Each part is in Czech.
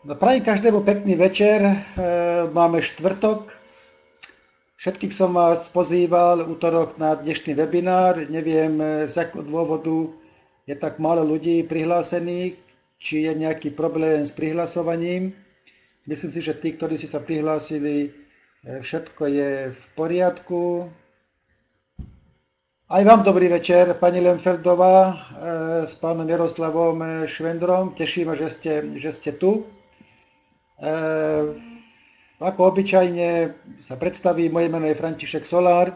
Prajem každému pekný večer. Máme štvrtok. Všetkých som vás pozýval útorok na dnešný webinár. Neviem, z akého dôvodu je tak málo ľudí prihlásených, či je nejaký problém s prihlasovaním. Myslím si, že tí, ktorí si sa prihlásili, všetko je v poriadku. Aj vám dobrý večer, pani Lenfeldová s pánom Jaroslavom Švendrom. Teším, že ste tu. Ako obyčajne sa predstaví, moje meno je František Solár.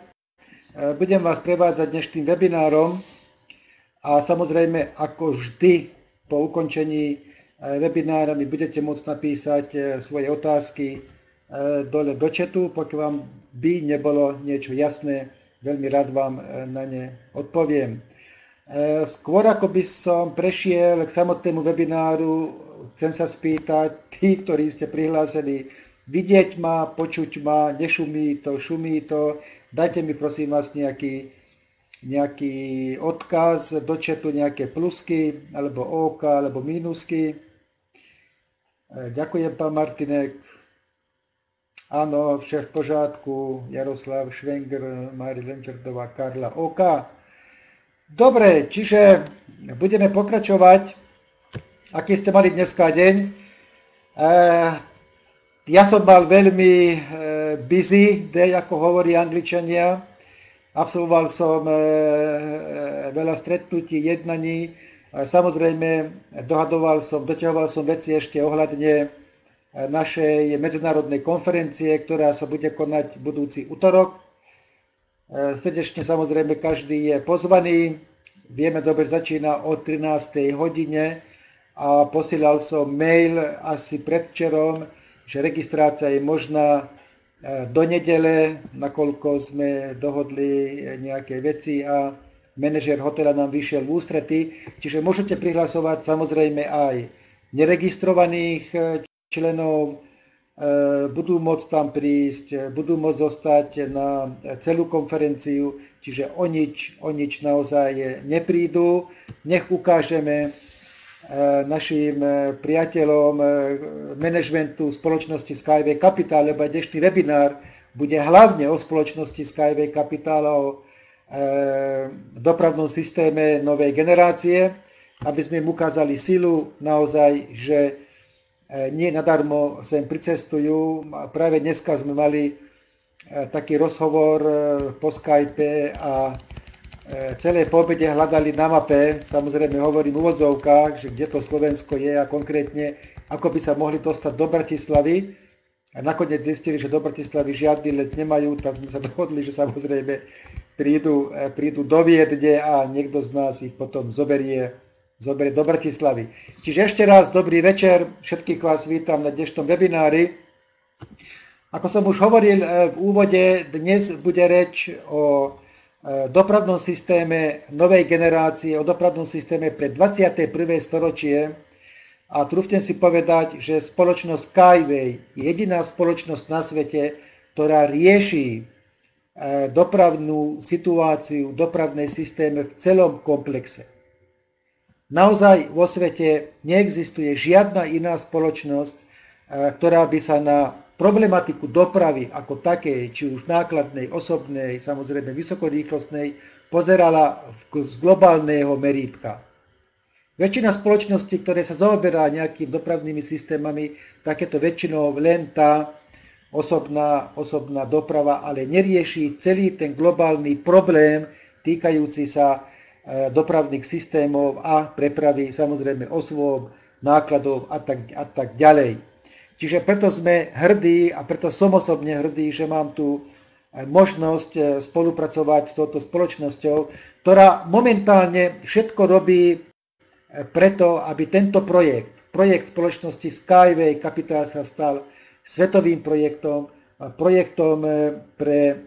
Budem vás prevádzať dnešným webinárom a samozrejme, ako vždy, po ukončení webinára mi budete môcť napísať svoje otázky dole do chatu. Pokiaľ vám by nebolo niečo jasné, veľmi rád vám na ne odpoviem. Skôr ako by som prešiel k samotnému webináru, chcem sa spýtať, tí, ktorí ste prihlásení, vidieť ma, počuť ma, nešumí to, šumí to. Dajte mi prosím vás nejaký odkaz do chatu, nejaké plusky, alebo óka, alebo mínusky. Ďakujem, pán Martinek. Áno, vše v pořádku. Jaroslav Švenger, Mária Lenkardová, Karla, OK. Dobre, čiže budeme pokračovať. Aký ste mali dneska deň? Ja som mal veľmi busy day, ako hovorí Angličania. Absolvoval som veľa stretnutí, jednaní. Samozrejme, doťahoval som veci ešte ohľadne našej medzinárodnej konferencie, ktorá sa bude konať budúci utorok. Srdečne samozrejme každý je pozvaný. Vieme dobre, začína o 13. hodine a posielal som mail asi predvčerom, že registrácia je možná do nedele, nakoľko sme dohodli nejaké veci a manažer hotela nám vyšiel v ústrety. Čiže môžete prihlasovať samozrejme aj neregistrovaných členov, budú môcť tam prísť, budú môcť zostať na celú konferenciu, čiže o nič naozaj neprídu. Nech ukážeme našim priateľom manažmentu spoločnosti SkyWay Capital, lebo dnešný webinár bude hlavne o spoločnosti SkyWay Capital, o dopravnom systéme novej generácie, aby sme im ukázali silu naozaj, že nie nadarmo sem pricestujú. Práve dneska sme mali taký rozhovor po Skype a celé po obede hľadali na mape, samozrejme hovorím v úvodzovkách, že kde to Slovensko je a konkrétne ako by sa mohli dostať do Bratislavy. A nakoniec zistili, že do Bratislavy žiadny let nemajú, tak sme sa dohodli, že samozrejme prídu do Viedne a niekto z nás ich potom zoberie do Bratislavy. Čiže ešte raz dobrý večer, všetkých vás vítam na dnešnom webinári. Ako som už hovoril v úvode, dnes bude reč o dopravnom systéme novej generácie, o dopravnom systéme pre 21. storočie a trúfnem si povedať, že spoločnosť Skyway je jediná spoločnosť na svete, ktorá rieši dopravnú situáciu, dopravnej systéme v celom komplexe. Naozaj vo svete neexistuje žiadna iná spoločnosť, ktorá by sa na problematiku dopravy ako takej, či už nákladnej, osobnej, samozrejme vysokorýchlostnej, pozerala z globálneho merítka. Väčšina spoločností, ktoré sa zaoberá nejakými dopravnými systémami, takéto väčšinou len tá osobná doprava, ale nerieši celý ten globálny problém týkajúci sa dopravných systémov a prepravy, samozrejme osôb, nákladov a tak ďalej. Čiže preto sme hrdí a preto som osobne hrdý, že mám tu možnosť spolupracovať s touto spoločnosťou, ktorá momentálne všetko robí preto, aby tento projekt spoločnosti Skyway Capital sa stal svetovým projektom pre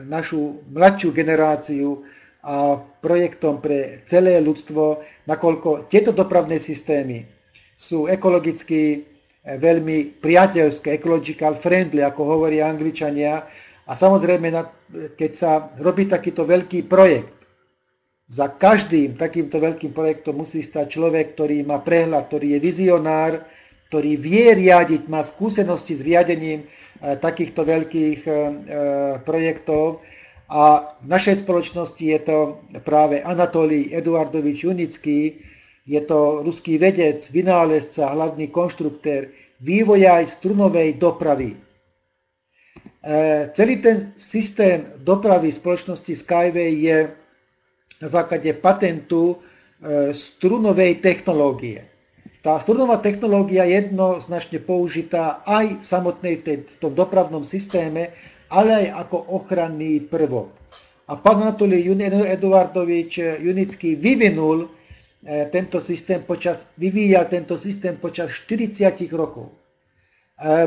našu mladšiu generáciu a projektom pre celé ľudstvo, nakoľko tieto dopravné systémy sú ekologicky veľmi priateľské, ecological friendly, ako hovoria Angličania. A samozrejme, keď sa robí takýto veľký projekt, za každým takýmto veľkým projektom musí stať človek, ktorý má prehľad, ktorý je vizionár, ktorý vie riadiť, má skúsenosti s riadením takýchto veľkých projektov. A v našej spoločnosti je to práve Anatolij Eduardovič Junickij, je to ruský vedec, vynálezca, hlavný konštruktér, vývojaj strunovej dopravy. Celý ten systém dopravy spoločnosti SkyWay je na základe patentu strunovej technológie. Tá strunová technológia je jednoznačne použitá aj v samotnej tom dopravnom systéme, ale aj ako ochranný prvok. A pán Anatolij Eduardovič Junickij vyvíjal tento systém počas 40 rokov.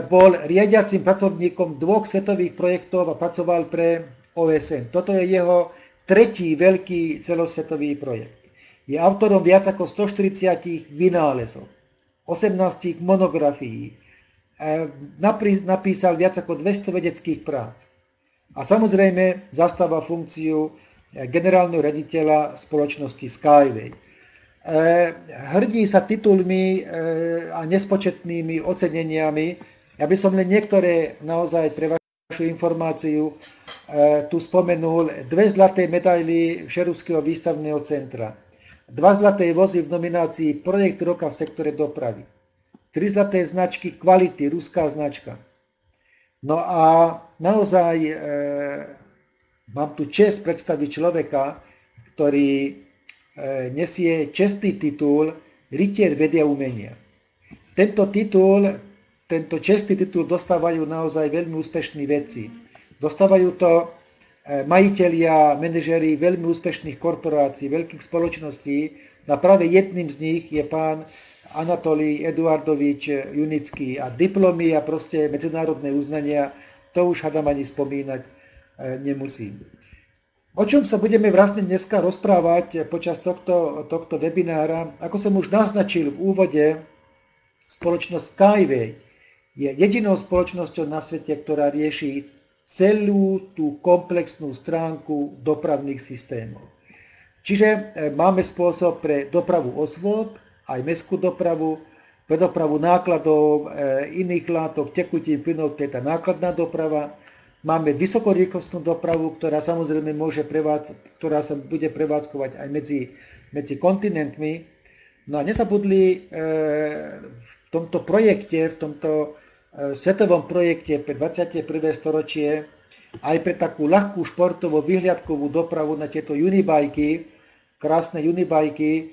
Bol riadiacím pracovníkom 2 svetových projektov a pracoval pre OSN. Toto je jeho tretí veľký celosvetový projekt. Je autorom viac ako 140 vynálezov, 18 monografií, napísal viac ako 200 vedeckých prác a samozrejme zastáva funkciu generálneho riaditeľa spoločnosti SkyWay. Hrdí sa titulmi a nespočetnými oceneniami. Ja by som len niektoré naozaj pre vašu informáciu tu spomenul. 2 zlaté medaily Všeruského výstavného centra. 2 zlaté vozy v nominácii Projekt roka v sektore dopravy. 3 zlaté značky kvality, ruská značka. No a naozaj mám tu čest predstaviť človeka, ktorý nesie čestný titul Rytier vedia umenia. Tento čestný titul dostávajú naozaj veľmi úspešní vedci. Dostávajú to majitelia, manažéri veľmi úspešných korporácií, veľkých spoločností. A práve jedným z nich je pán Anatolij Eduardovič Junickij. A diplomy a proste medzinárodné uznania, to už hadam ani spomínať nemusím. O čom sa budeme vlastne dneska rozprávať počas tohto webinára? Ako som už naznačil v úvode, spoločnosť SkyWay je jedinou spoločnosťou na svete, ktorá rieši celú tú komplexnú stránku dopravných systémov. Čiže máme spôsob pre dopravu osôb, aj mestskú dopravu, pre dopravu nákladov, iných látok, tekutín, plynov, teda nákladná doprava. Máme vysokorýchlostnú dopravu, ktorá samozrejme ktorá sa bude prevádzkovať aj medzi kontinentmi. No a nezabudli v tomto projekte, svetovom projekte pre 21. storočie aj pre takú ľahkú športovú vyhliadkovú dopravu na tieto unibajky, krásne unibajky,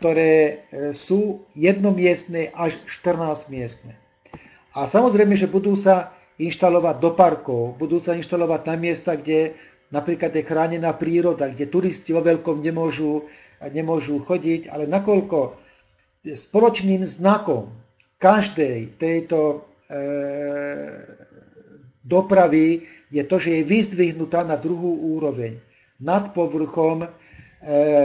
ktoré sú jednomiestne až 14-miestne. A samozrejme, že budú sa inštalovať do parkov, budú sa inštalovať na miesta, kde napríklad je chránená príroda, kde turisti vo veľkom nemôžu chodiť, ale nakoľko spoločným znakom každej tejto dopravy je to, že je vyzdvihnutá na druhú úroveň, nad povrchom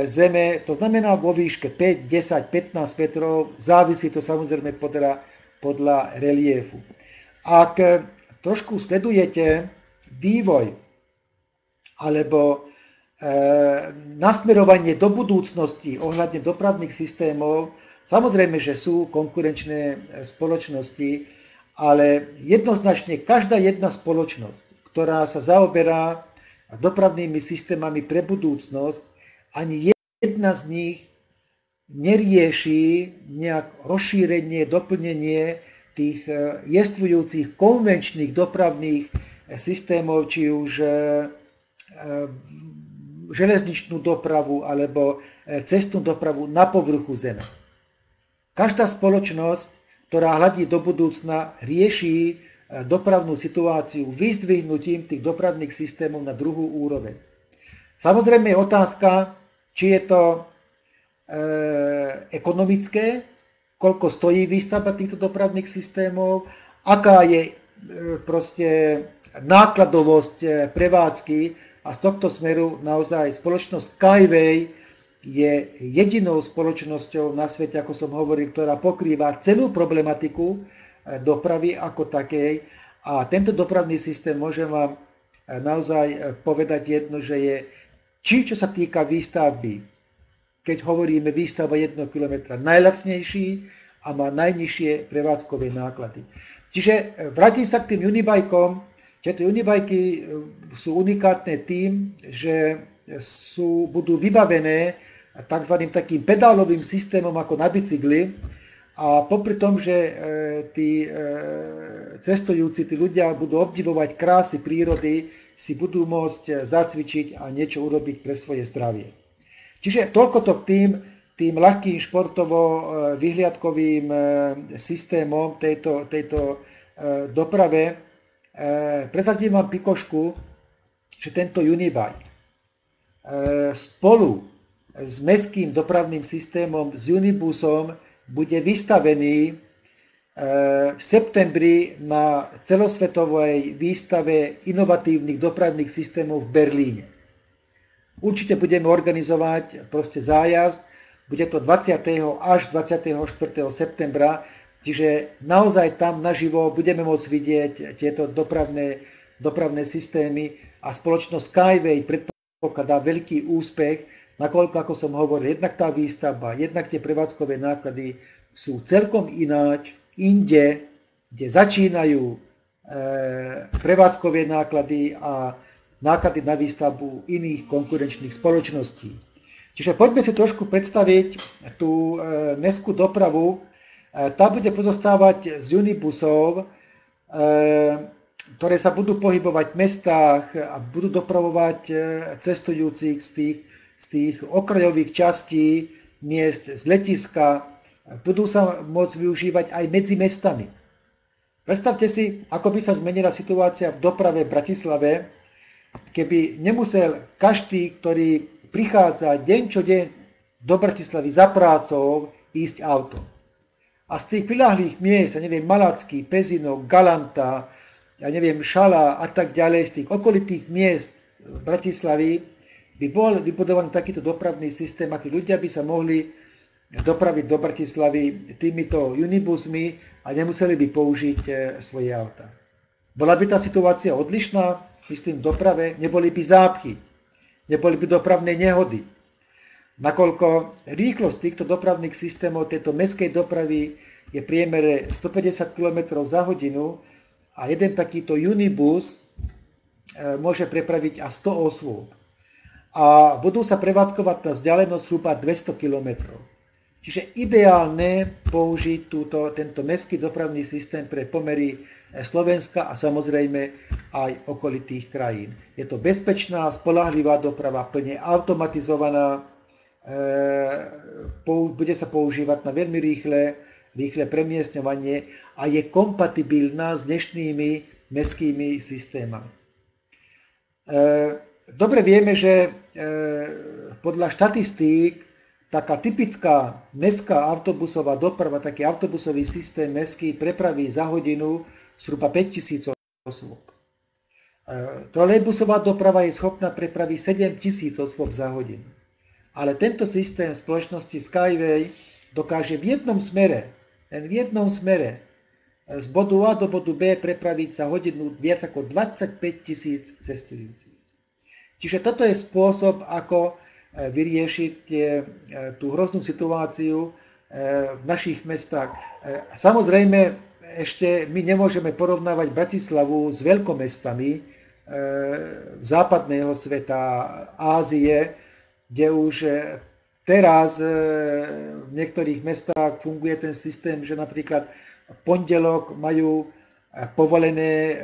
zeme, to znamená vo výške 5, 10, 15 metrov, závisí to samozrejme podľa reliefu. Ak trošku sledujete vývoj alebo nasmerovanie do budúcnosti ohľadne dopravných systémov, samozrejme, že sú konkurenčné spoločnosti, ale jednoznačne každá jedna spoločnosť, ktorá sa zaoberá dopravnými systémami pre budúcnosť, ani jedna z nich nerieši nejak rozšírenie, doplnenie tých jestvujúcich konvenčných dopravných systémov, či už železničnú dopravu alebo cestnú dopravu na povrchu zeme. Každá spoločnosť, ktorá hľadí do budúcna, rieši dopravnú situáciu vyzdvihnutím tých dopravných systémov na druhú úroveň. Samozrejme je otázka, či je to ekonomické, koľko stojí výstavba týchto dopravných systémov, aká je proste nákladovosť prevádzky, a z tohto smeru naozaj spoločnosť SkyWay je jedinou spoločnosťou na svete, ako som hovoril, ktorá pokrýva celú problematiku dopravy ako takej. A tento dopravný systém, môžem vám naozaj povedať jedno, že je, či čo sa týka výstavby, keď hovoríme výstavba 1 km, najlacnejší, a má najnižšie prevádzkové náklady. Čiže vrátim sa k tým unibajkom. Tieto unibajky sú unikátne tým, že budú vybavené takzvaným takým pedálovým systémom ako na bicykli, a popri tom, že tí cestujúci, tí ľudia budú obdivovať krásy prírody, si budú môcť zacvičiť a niečo urobiť pre svoje zdravie. Čiže toľko to k tým ľahkým športovo-vyhliadkovým systémom tejto doprave. Prezradím vám pikošku, že tento unibike spolu s mestským dopravným systémom, s Unibusom, bude vystavený v septembri na celosvetovej výstave inovatívnych dopravných systémov v Berlíne. Určite budeme organizovať zájazd, bude to 20. až 24. septembra, čiže naozaj tam naživo budeme môcť vidieť tieto dopravné systémy a spoločnosť SkyWay predpokladá veľký úspech, nakoľko, ako som hovoril, jednak tá výstavba, jednak tie prevádzkové náklady sú celkom ináč, inde, kde začínajú prevádzkové náklady a náklady na výstavbu iných konkurenčných spoločností. Čiže poďme si trošku predstaviť tú mestskú dopravu. Tá bude pozostávať z unibusov, ktoré sa budú pohybovať v mestách a budú dopravovať cestujúcich z tých okrajových častí miest, z letiska. Budú sa môcť využívať aj medzi mestami. Predstavte si, ako by sa zmenila situácia v doprave v Bratislave, keby nemusel každý, ktorý prichádza deň čo deň do Bratislavy za prácou, ísť autom. A z tých priľahlých miest, Malacky, Pezinok, Galanta, Šala a tak ďalej, z tých okolitých miest Bratislavy by bol vybudovaný takýto dopravný systém, aký ľudia by sa mohli dopraviť do Bratislavy týmito unibusmi a nemuseli by použiť svoje auta. Bola by tá situácia odlišná, myslím, v doprave, neboli by zápchy, neboli by dopravné nehody. Nakoľko rýchlosť týchto dopravných systémov, tejto mestskej dopravy je priemere 150 km za hodinu a jeden takýto unibus môže prepraviť až 100 osôb. A budú sa prevádzkovať na vzdialenosť zhruba 200 km. Čiže ideálne použiť tento mestský dopravný systém pre pomery Slovenska a samozrejme aj okolitých krajín. Je to bezpečná, spoľahlivá doprava, plne automatizovaná, bude sa používať na veľmi rýchle premiestňovanie a je kompatibilná s dnešnými mestskými systémami. Dobre vieme, že podľa štatistík taká typická mestská autobusová doprava, taký autobusový systém mestský prepraví za hodinu zhruba 5000 osôb. Trolejbusová doprava je schopná prepraviť 7000 osôb za hodinu. Ale tento systém spoločnosti SkyWay dokáže v jednom smere, z bodu A do bodu B prepraviť za hodinu viac ako 25 000 cestujúcich. Čiže toto je spôsob, ako vyriešiť tú hroznú situáciu v našich mestách. Samozrejme, ešte my nemôžeme porovnávať Bratislavu s veľkomestami západného sveta, Ázie, kde už teraz v niektorých mestách funguje ten systém, že napríklad v pondelok majú povolené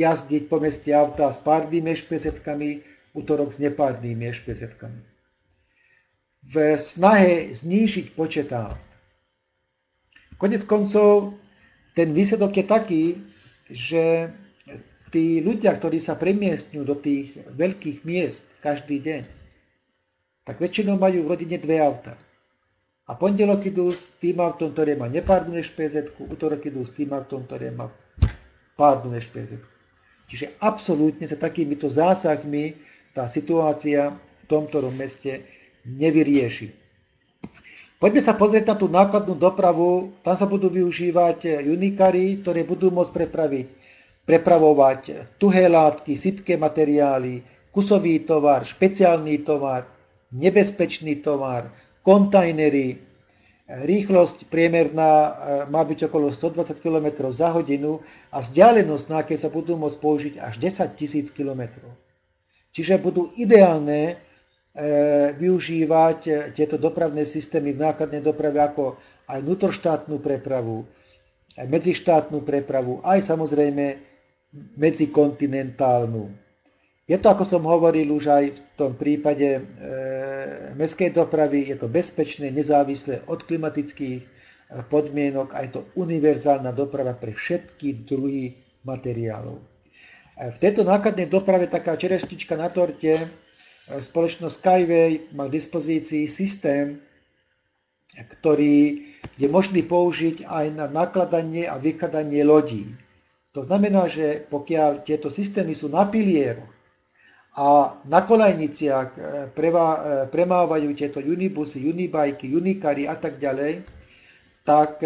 jazdiť po meste auta s párnymi špezetkami, utorok s nepárnymi špezetkami. V snahe znížiť počet aut. Konec koncov, ten výsledok je taký, že tí ľudia, ktorí sa premiestňujú do tých veľkých miest každý deň, tak väčšinou majú v rodine dve auta. A pondelok idú s tým autom, ktoré má nepárnu špezetku, utorok idú s tým autom, ktoré má párnu špezetku. Čiže absolútne sa takýmito zásahmi tá situácia v tomto meste nevyrieši. Poďme sa pozrieť na tú nákladnú dopravu. Tam sa budú využívať unikary, ktoré budú môcť prepravovať tuhé látky, sypké materiály, kusový tovar, špeciálny tovar, nebezpečný tovar, kontajnery. Rýchlosť priemerná má byť okolo 120 km za hodinu a vzdialenosť, na aké sa budú môcť použiť, až 10 000 km. Čiže budú ideálne využívať tieto dopravné systémy v nákladnej doprave ako aj vnútroštátnu prepravu, aj medzištátnu prepravu, aj samozrejme medzikontinentálnu. Je to, ako som hovoril už aj v tom prípade mestskej dopravy, je to bezpečné, nezávislé od klimatických podmienok a je to univerzálna doprava pre všetky druhy materiálov. V tejto nákladnej doprave taká čerešnička na torte, spoločnosť SkyWay má k dispozícii systém, ktorý je možný použiť aj na nakladanie a vykladanie lodí. To znamená, že pokiaľ tieto systémy sú na pilieroch a na kolejniciach premávajú tieto Unibusy, Unibajky, Unikary a tak ďalej, tak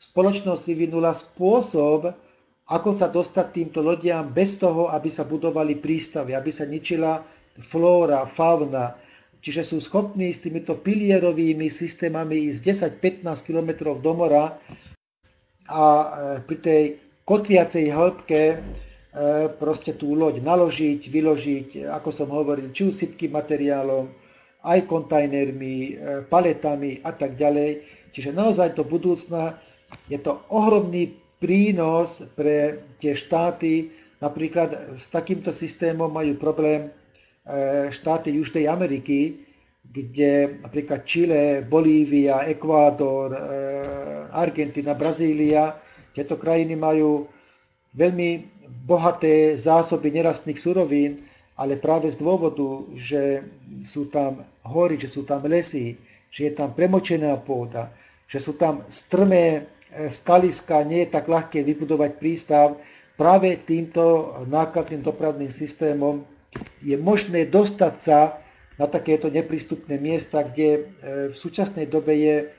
spoločnosť vyvinula spôsob, ako sa dostať týmto lodiam bez toho, aby sa budovali prístavy, aby sa ničila flóra, fauna. Čiže sú schopní s týmito pilierovými systémami ísť 10-15 km do mora a pri tej kotviacej hĺbke proste tú loď naložiť, vyložiť, ako som hovoril, či už sypkým materiálom, aj kontajnermi, paletami a tak ďalej. Čiže naozaj do budúcna je to ohromný prínos pre tie štáty. Napríklad s takýmto systémom majú problém štáty Južnej Ameriky, kde napríklad Čile, Bolívia, Ekvádor, Argentina, Brazília, tieto krajiny majú veľmi bohaté zásoby nerastných surovín, ale práve z dôvodu, že sú tam hory, že sú tam lesy, že je tam premočená pôda, že sú tam strmé skaliska, nie je tak ľahké vybudovať prístav. Práve týmto nákladným dopravným systémom je možné dostať sa na takéto neprístupné miesta, kde v súčasnej dobe je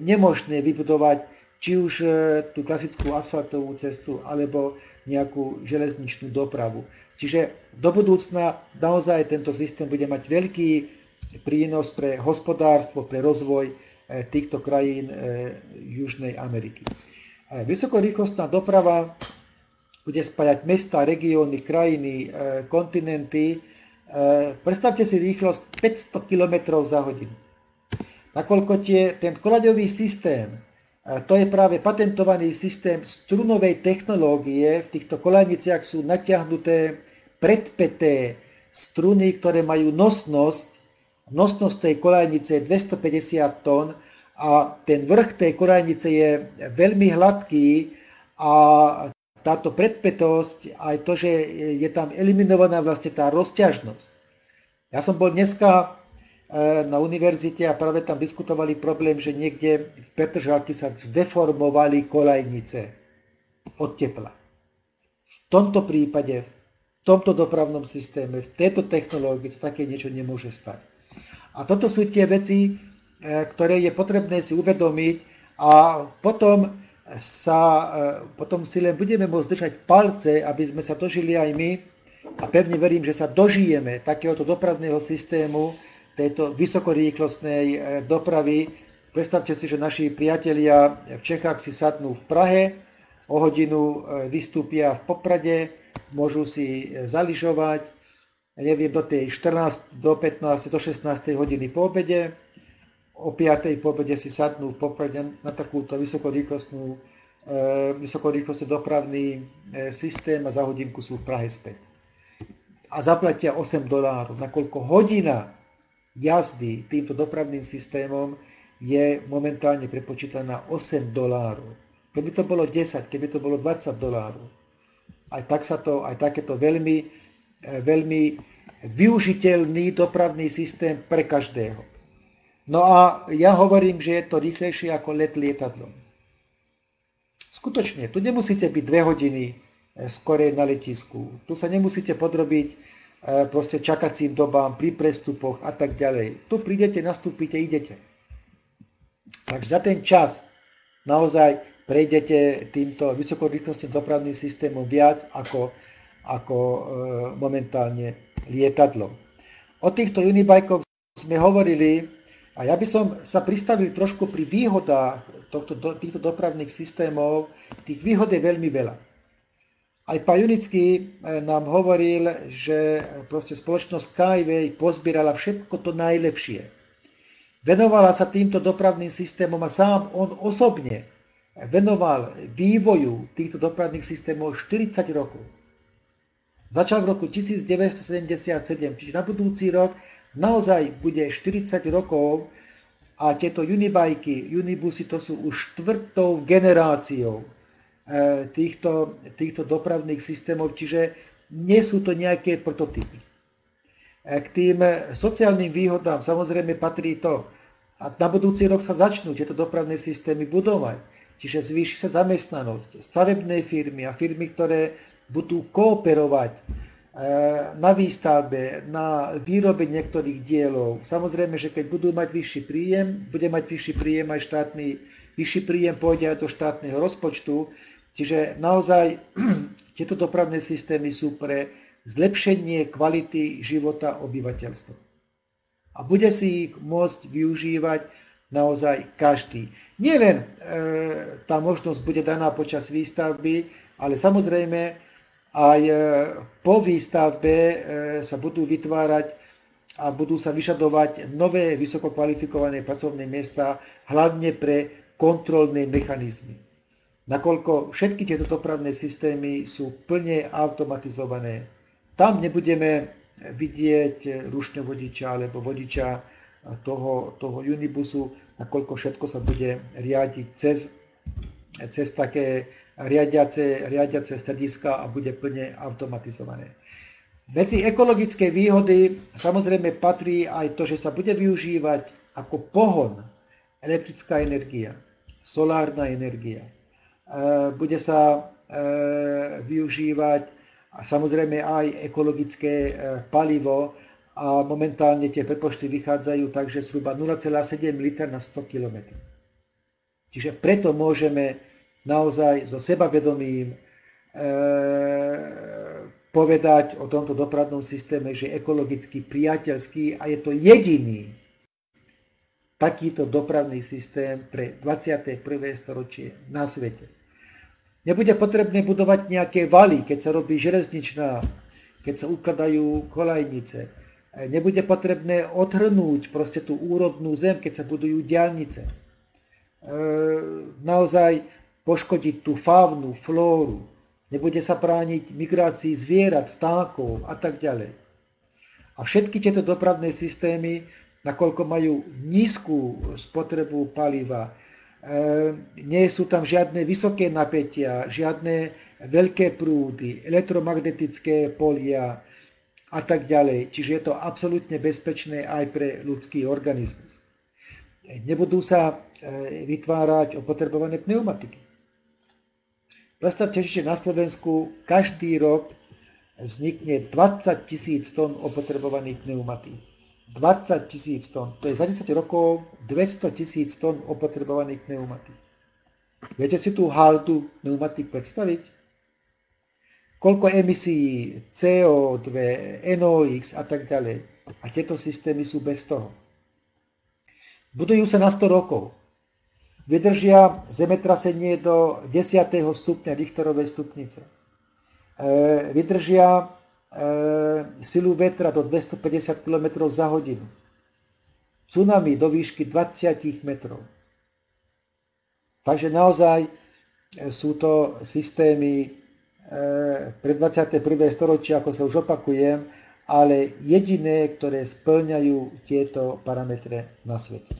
nemožné vybudovať či už tú klasickú asfaltovú cestu, alebo nejakú železničnú dopravu. Čiže do budúcna naozaj tento systém bude mať veľký prínos pre hospodárstvo, pre rozvoj týchto krajín Južnej Ameriky. Vysokorýchlostná doprava bude spájať mesta, regióny, krajiny, kontinenty. Predstavte si rýchlosť 500 km za hodinu. Nakoľko ten koľaďový systém, to je práve patentovaný systém strunovej technológie. V týchto koľajniciach sú natiahnuté predpäté struny, ktoré majú nosnosť. Nosnosť tej koľajnice je 250 tón a ten vrch tej koľajnice je veľmi hladký a táto predpätosť, aj to, že je tam eliminovaná vlastne tá rozťažnosť. Ja som bol dneska na univerzite a práve tam diskutovali problém, že niekde v Petržalke sa zdeformovali koľajnice od tepla. V tomto prípade, v tomto dopravnom systéme, v tejto technológii sa také niečo nemôže stať. A toto sú tie veci, ktoré je potrebné si uvedomiť a potom si len budeme môcť držať palce, aby sme sa dožili aj my a pevne verím, že sa dožijeme takéhoto dopravného systému, tejto vysokorýchlostnej dopravy. Predstavte si, že naši priatelia v Čechách si sadnú v Prahe, o hodinu vystúpia v Poprade, môžu si zaližovať, neviem, do tej 14, do 15, do 16 hodiny po obede, o 5 po obede si sadnú v Poprade na takúto vysokorýchlostný dopravný systém a za hodinku sú v Prahe späť. A zaplatia $8, nakoľko hodina jazdy týmto dopravným systémom je momentálne prepočítaná $8. Keby to bolo 10, keby to bolo $20. Aj takéto veľmi, veľmi využiteľný dopravný systém pre každého. No a ja hovorím, že je to rýchlejšie ako let lietadlom. Skutočne, tu nemusíte byť 2 hodiny skorej na letisku. Tu sa nemusíte podrobiť proste čakacím dobám, pri prestupoch a tak ďalej. Tu prídete, nastúpite, idete. Takže za ten čas naozaj prejdete týmto vysokorýchlostným dopravným systémom viac ako momentálne lietadlo. O týchto Unibajkoch sme hovorili A ja by som sa pristavil trošku pri výhodách týchto dopravných systémov. Tých výhod je veľmi veľa. Aj pán Junickij nám hovoril, že proste spoločnosť SkyWay pozbierala všetko to najlepšie. Venovala sa týmto dopravným systémom a sám on osobne venoval vývoju týchto dopravných systémov 40 rokov. Začal v roku 1977, čiže na budúci rok naozaj bude 40 rokov a tieto Unibajky, Unibusy, to sú už štvrtou generáciou týchto dopravných systémov, čiže nie sú to nejaké prototypy. K tým sociálnym výhodám samozrejme patrí to, a na budúci rok sa začnú tieto dopravné systémy budovať, čiže zvýši sa zamestnanosť, stavebné firmy a firmy, ktoré budú kooperovať na výstavbe, na výrobe niektorých dielov. Samozrejme, že keď budú mať vyšší príjem, bude mať vyšší príjem aj štátny, vyšší príjem pôjde aj do štátneho rozpočtu, čiže naozaj tieto dopravné systémy sú pre zlepšenie kvality života obyvateľstva. A bude si ich môcť využívať naozaj každý. Nielen tá možnosť bude daná počas výstavby, ale samozrejme, aj po výstavbe sa budú vytvárať a budú sa vyžadovať nové vysokokvalifikované pracovné miesta, hlavne pre kontrolné mechanizmy. Nakoľko všetky tieto dopravné systémy sú plne automatizované. Tam nebudeme vidieť ručného vodiča alebo vodiča toho Unibusu, nakoľko všetko sa bude riadiť cez také riadiace strediska a bude plne automatizované. Medzi ekologické výhody samozrejme patrí aj to, že sa bude využívať ako pohon elektrická energia, solárna energia. Bude sa využívať samozrejme aj ekologické palivo a momentálne tie prepočty vychádzajú tak, že zhruba 0,7 litra na 100 km. Čiže preto môžeme naozaj so sebavedomím povedať o tomto dopravnom systéme, že je ekologicky priateľský a je to jediný takýto dopravný systém pre 21. storočie na svete. Nebude potrebné budovať nejaké valy, keď sa robí železničná, keď sa ukladajú kolajnice. Nebude potrebné odhrnúť proste tú úrodnú zem, keď sa budujú diaľnice. Naozaj poškodiť tú faunu, flóru, nebude sa brániť migrácii zvierat, vtákov a tak ďalej. A všetky tieto dopravné systémy, nakoľko majú nízku spotrebu paliva, nie sú tam žiadne vysoké napätia, žiadne veľké prúdy, elektromagnetické polia a tak ďalej. Čiže je to absolútne bezpečné aj pre ľudský organizmus. Nebudú sa vytvárať opotrebované pneumatiky. Predstavte si, že na Slovensku každý rok vznikne 20 000 tón opotrebovaných pneumatík. 20 000 tón. To je za 10 rokov 200 000 tón opotrebovaných pneumatík. Viete si tú haldu pneumatík predstaviť? Koľko emisí CO2, NOx a tak ďalej. A tieto systémy sú bez toho. Budujú sa na 100 rokov. Vydržia zemetrasenie do 10. stupňa Richterovej stupnice. Vydržia silu vetra do 250 km za hodinu. Tsunami do výšky 20 metrov. Takže naozaj sú to systémy pre 21. storočia, ako sa už opakujem, ale jediné, ktoré spĺňajú tieto parametre na svete.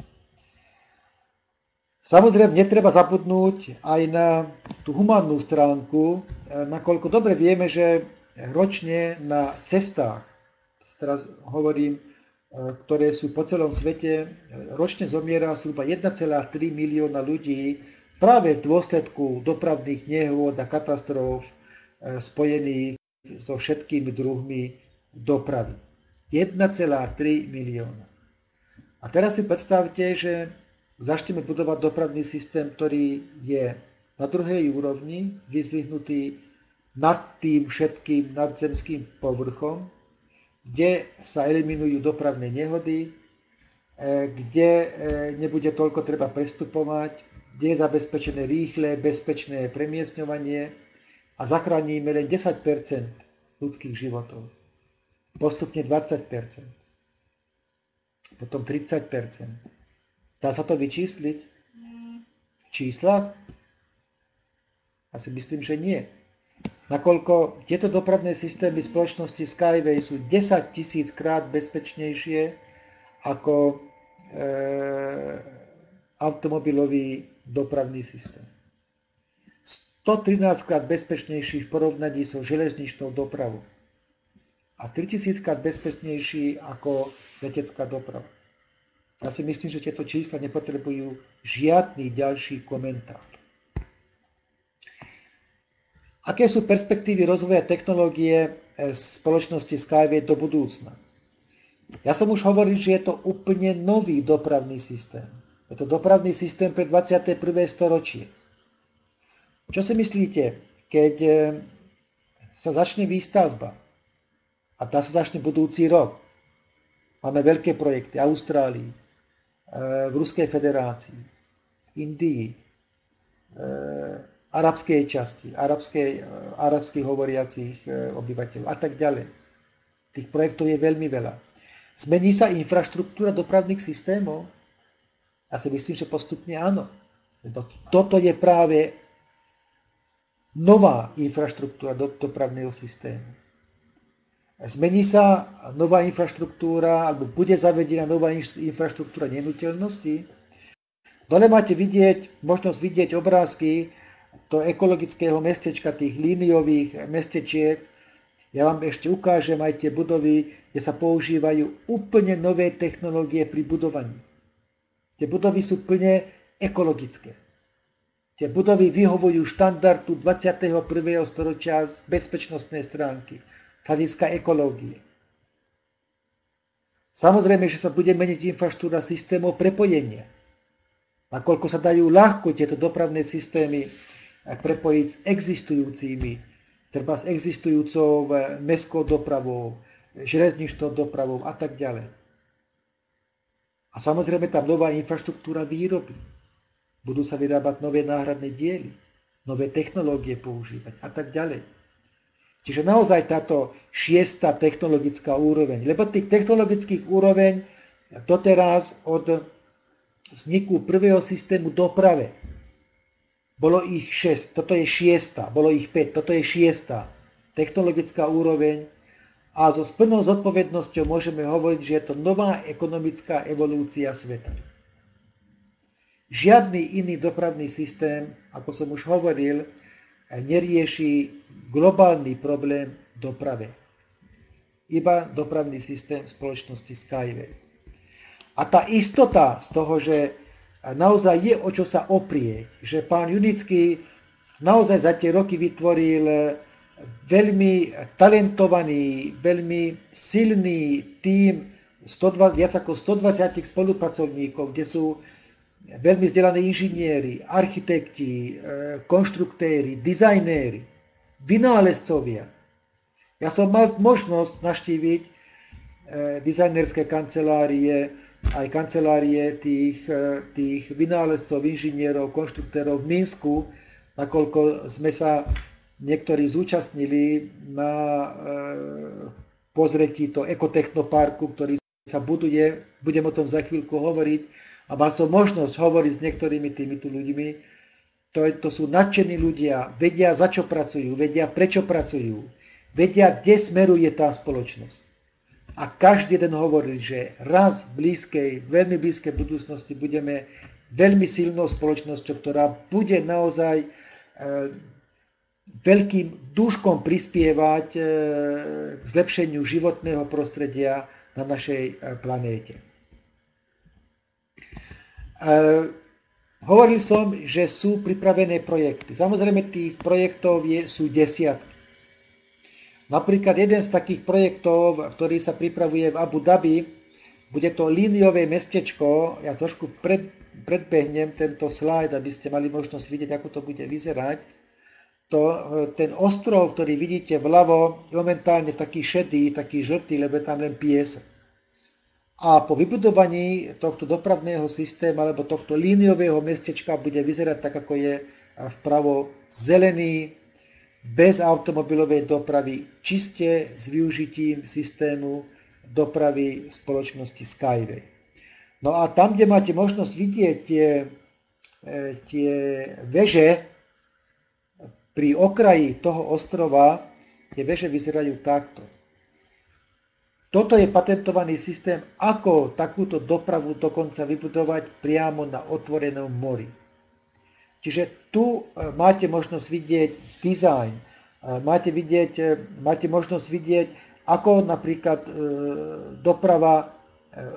Samozrejme, netreba zabudnúť aj na tú humánnu stránku, nakoľko dobre vieme, že ročne na cestách, teraz hovorím, ktoré sú po celom svete, ročne zomiera zhruba 1,3 milióna ľudí práve v dôsledku dopravných nehôd a katastrof spojených so všetkými druhmi dopravy. 1,3 milióna. A teraz si predstavte, že začneme budovať dopravný systém, ktorý je na druhej úrovni, vyzdvihnutý nad tým všetkým nadzemským povrchom, kde sa eliminujú dopravné nehody, kde nebude toľko treba prestupovať, kde je zabezpečené rýchle, bezpečné premiestňovanie a zachránime len 10% ľudských životov. Postupne 20%. Potom 30%. Dá sa to vyčísliť? V číslach? Asi myslím, že nie. Nakoľko tieto dopravné systémy spoločnosti Skyway sú 10 000-krát bezpečnejšie ako automobilový dopravný systém. 113-krát bezpečnejší v porovnaní so železničnou dopravou a 3000-krát bezpečnejší ako letecká doprava. Ja si myslím, že tieto čísla nepotrebujú žiadny ďalší komentár. Aké sú perspektívy rozvoja technológie spoločnosti Skyway do budúcna? Ja som už hovoril, že je to úplne nový dopravný systém. Je to dopravný systém pre 21. storočie. Čo si myslíte, keď sa začne výstavba a tá sa začne budúci rok? Máme veľké projekty v Austrálii, v Ruskej federácii, Indii, arabskej časti, arabských hovoriacich obyvateľov a tak ďalej. Tých projektov je veľmi veľa. Zmení sa infraštruktúra dopravných systémov? Ja si myslím, že postupne áno. Lebo toto je práve nová infraštruktúra dopravného systému. Zmení sa nová infraštruktúra, alebo bude zavedená nová infraštruktúra nehnuteľnosti. Dole máte možnosť vidieť obrázky do ekologického mestečka, tých líniových mestečiek. Ja vám ešte ukážem aj tie budovy, kde sa používajú úplne nové technológie pri budovaní. Tie budovy sú plne ekologické. Tie budovy vyhovujú štandardu 21. storočia z bezpečnostnej stránky, z hľadiska ekológie. Samozrejme, že sa bude meniť infraštruktúra systémov prepojenia. Nakoľko sa dajú ľahko tieto dopravné systémy prepojiť s existujúcimi, treba s existujúcou mestskou dopravou, železničnou dopravou a tak ďalej. A samozrejme tam nová infraštruktúra výroby. Budú sa vyrábať nové náhradné diely, nové technológie používať a tak ďalej. Čiže naozaj táto 6. technologická úroveň, lebo tých technologických úroveň doteraz od vzniku prvého systému doprave bolo ich 6, toto je 6, bolo ich 5, toto je 6. technologická úroveň a so plnou zodpovednosťou môžeme hovoriť, že je to nová ekonomická evolúcia sveta. Žiadny iný dopravný systém, ako som už hovoril, nerieši globálny problém doprave. Iba dopravný systém spoločnosti Skyway. A tá istota z toho, že naozaj je o čo sa oprieť, že pán Junickij naozaj za tie roky vytvoril veľmi talentovaný, veľmi silný tím viac ako 120 spolupracovníkov, kde sú veľmi vzdelaní inžinieri, architekti, konštruktéri, dizajnéri, vynálezcovia. Ja som mal možnosť navštíviť dizajnerské kancelárie, aj kancelárie tých vynálezcov, inžinierov, konštruktérov v Minsku, nakoľko sme sa niektorí zúčastnili na pozretí toho EcoTechno parku, ktorý sa buduje, budem o tom za chvíľku hovoriť, a mal som možnosť hovoriť s niektorými týmito ľuďmi. To sú nadšení ľudia, vedia, za čo pracujú, vedia, prečo pracujú, vedia, kde smeruje tá spoločnosť. A každý jeden hovoril, že raz v blízkej, veľmi blízkej budúcnosti budeme veľmi silnou spoločnosťou, ktorá bude naozaj veľkým dúškom prispievať k zlepšeniu životného prostredia na našej planéte. Hovoril som, že sú pripravené projekty. Samozrejme, tých projektov sú desiatky. Napríklad jeden z takých projektov, ktorý sa pripravuje v Abu Dhabi, bude to líniové mestečko. Ja trošku predbehnem tento slajd, aby ste mali možnosť vidieť, ako to bude vyzerať. Ten ostrov, ktorý vidíte vľavo, je momentálne taký šedý, taký žltý, lebo je tam len piesok. A po vybudovaní tohto dopravného systému alebo tohto líniového mestečka bude vyzerať tak, ako je vpravo zelený, bez automobilovej dopravy, čiste s využitím systému dopravy spoločnosti SkyWay. No a tam, kde máte možnosť vidieť tie veže pri okraji toho ostrova, tie veže vyzerajú takto. Toto je patentovaný systém, ako takúto dopravu dokonca vybudovať priamo na otvorenom mori. Čiže tu máte možnosť vidieť design, máte možnosť vidieť, ako napríklad doprava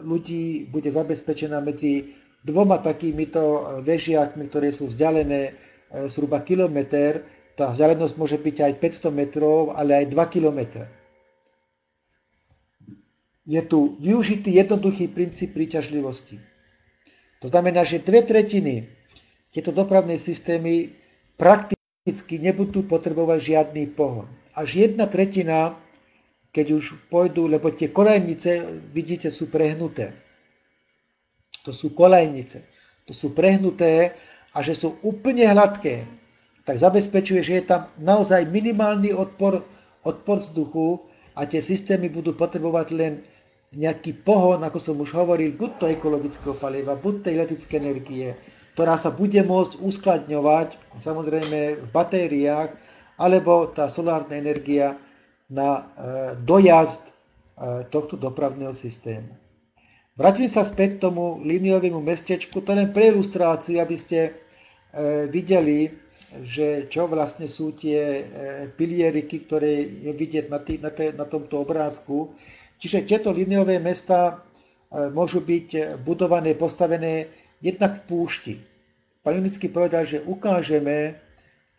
ľudí bude zabezpečená medzi dvoma takýmito vežiakmi, ktoré sú vzdialené zhruba kilometr. Tá vzdialenosť môže byť aj 500 metrov, ale aj 2 kilometra. Je tu využitý jednoduchý princíp príťažlivosti. To znamená, že 2/3 tieto dopravné systémy prakticky nebudú potrebovať žiadny pohon. Až 1/3, keď už pôjdu, lebo tie kolejnice, vidíte, sú prehnuté. To sú kolejnice. To sú prehnuté a že sú úplne hladké, tak zabezpečuje, že je tam naozaj minimálny odpor vzduchu a tie systémy budú potrebovať len nejaký pohon, ako som už hovoril, buď to ekologického paliva, buď to elektrické energie, ktorá sa bude môcť uskladňovať, samozrejme v batériách, alebo tá solárna energia na dojazd tohto dopravného systému. Vrátim sa späť k tomu líniovému mestečku, to len pre ilustráciu, aby ste videli, že čo vlastne sú tie pilieriky, ktoré je vidieť na tomto obrázku. Čiže tieto líniové mesta môžu byť budované, postavené jednak v púšti. Pán Junickij povedal, že ukážeme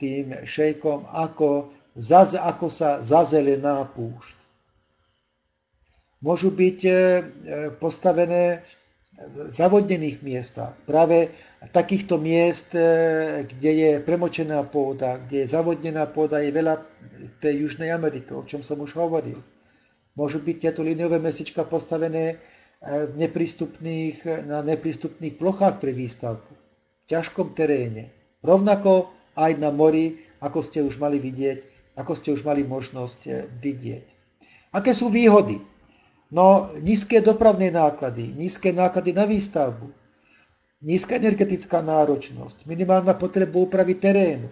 tým šejkom, ako sa zazelená púšť. Môžu byť postavené v zavodnených miestach. Práve takýchto miest, kde je premočená pôda, kde je zavodnená pôda, je veľa v tej Južnej Amerike, o čom som už hovoril. Môžu byť tieto líniové mestečka postavené na neprístupných plochách pre výstavku, v ťažkom teréne. Rovnako aj na mori, ako ste už mali možnosť vidieť. Aké sú výhody? No, nízke dopravné náklady, nízke náklady na výstavbu, nízka energetická náročnosť, minimálna potreba úpravy terénu.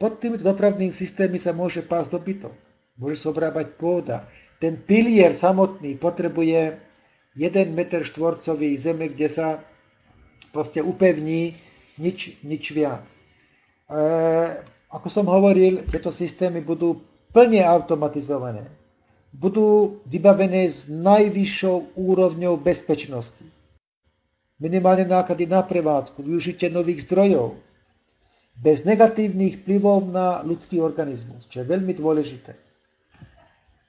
Pod týmito dopravnými systémy sa môže pásť dobytok, môže sa obrábať pôda. Ten pilier samotný potrebuje 1 meter štvorcový zeme, kde sa proste upevní, nič viac. Ako som hovoril, tieto systémy budú plne automatizované. Budú vybavené s najvyššou úrovňou bezpečnosti. Minimálne náklady na prevádzku, využitie nových zdrojov, bez negatívnych vplyvov na ľudský organizmus, čo je veľmi dôležité.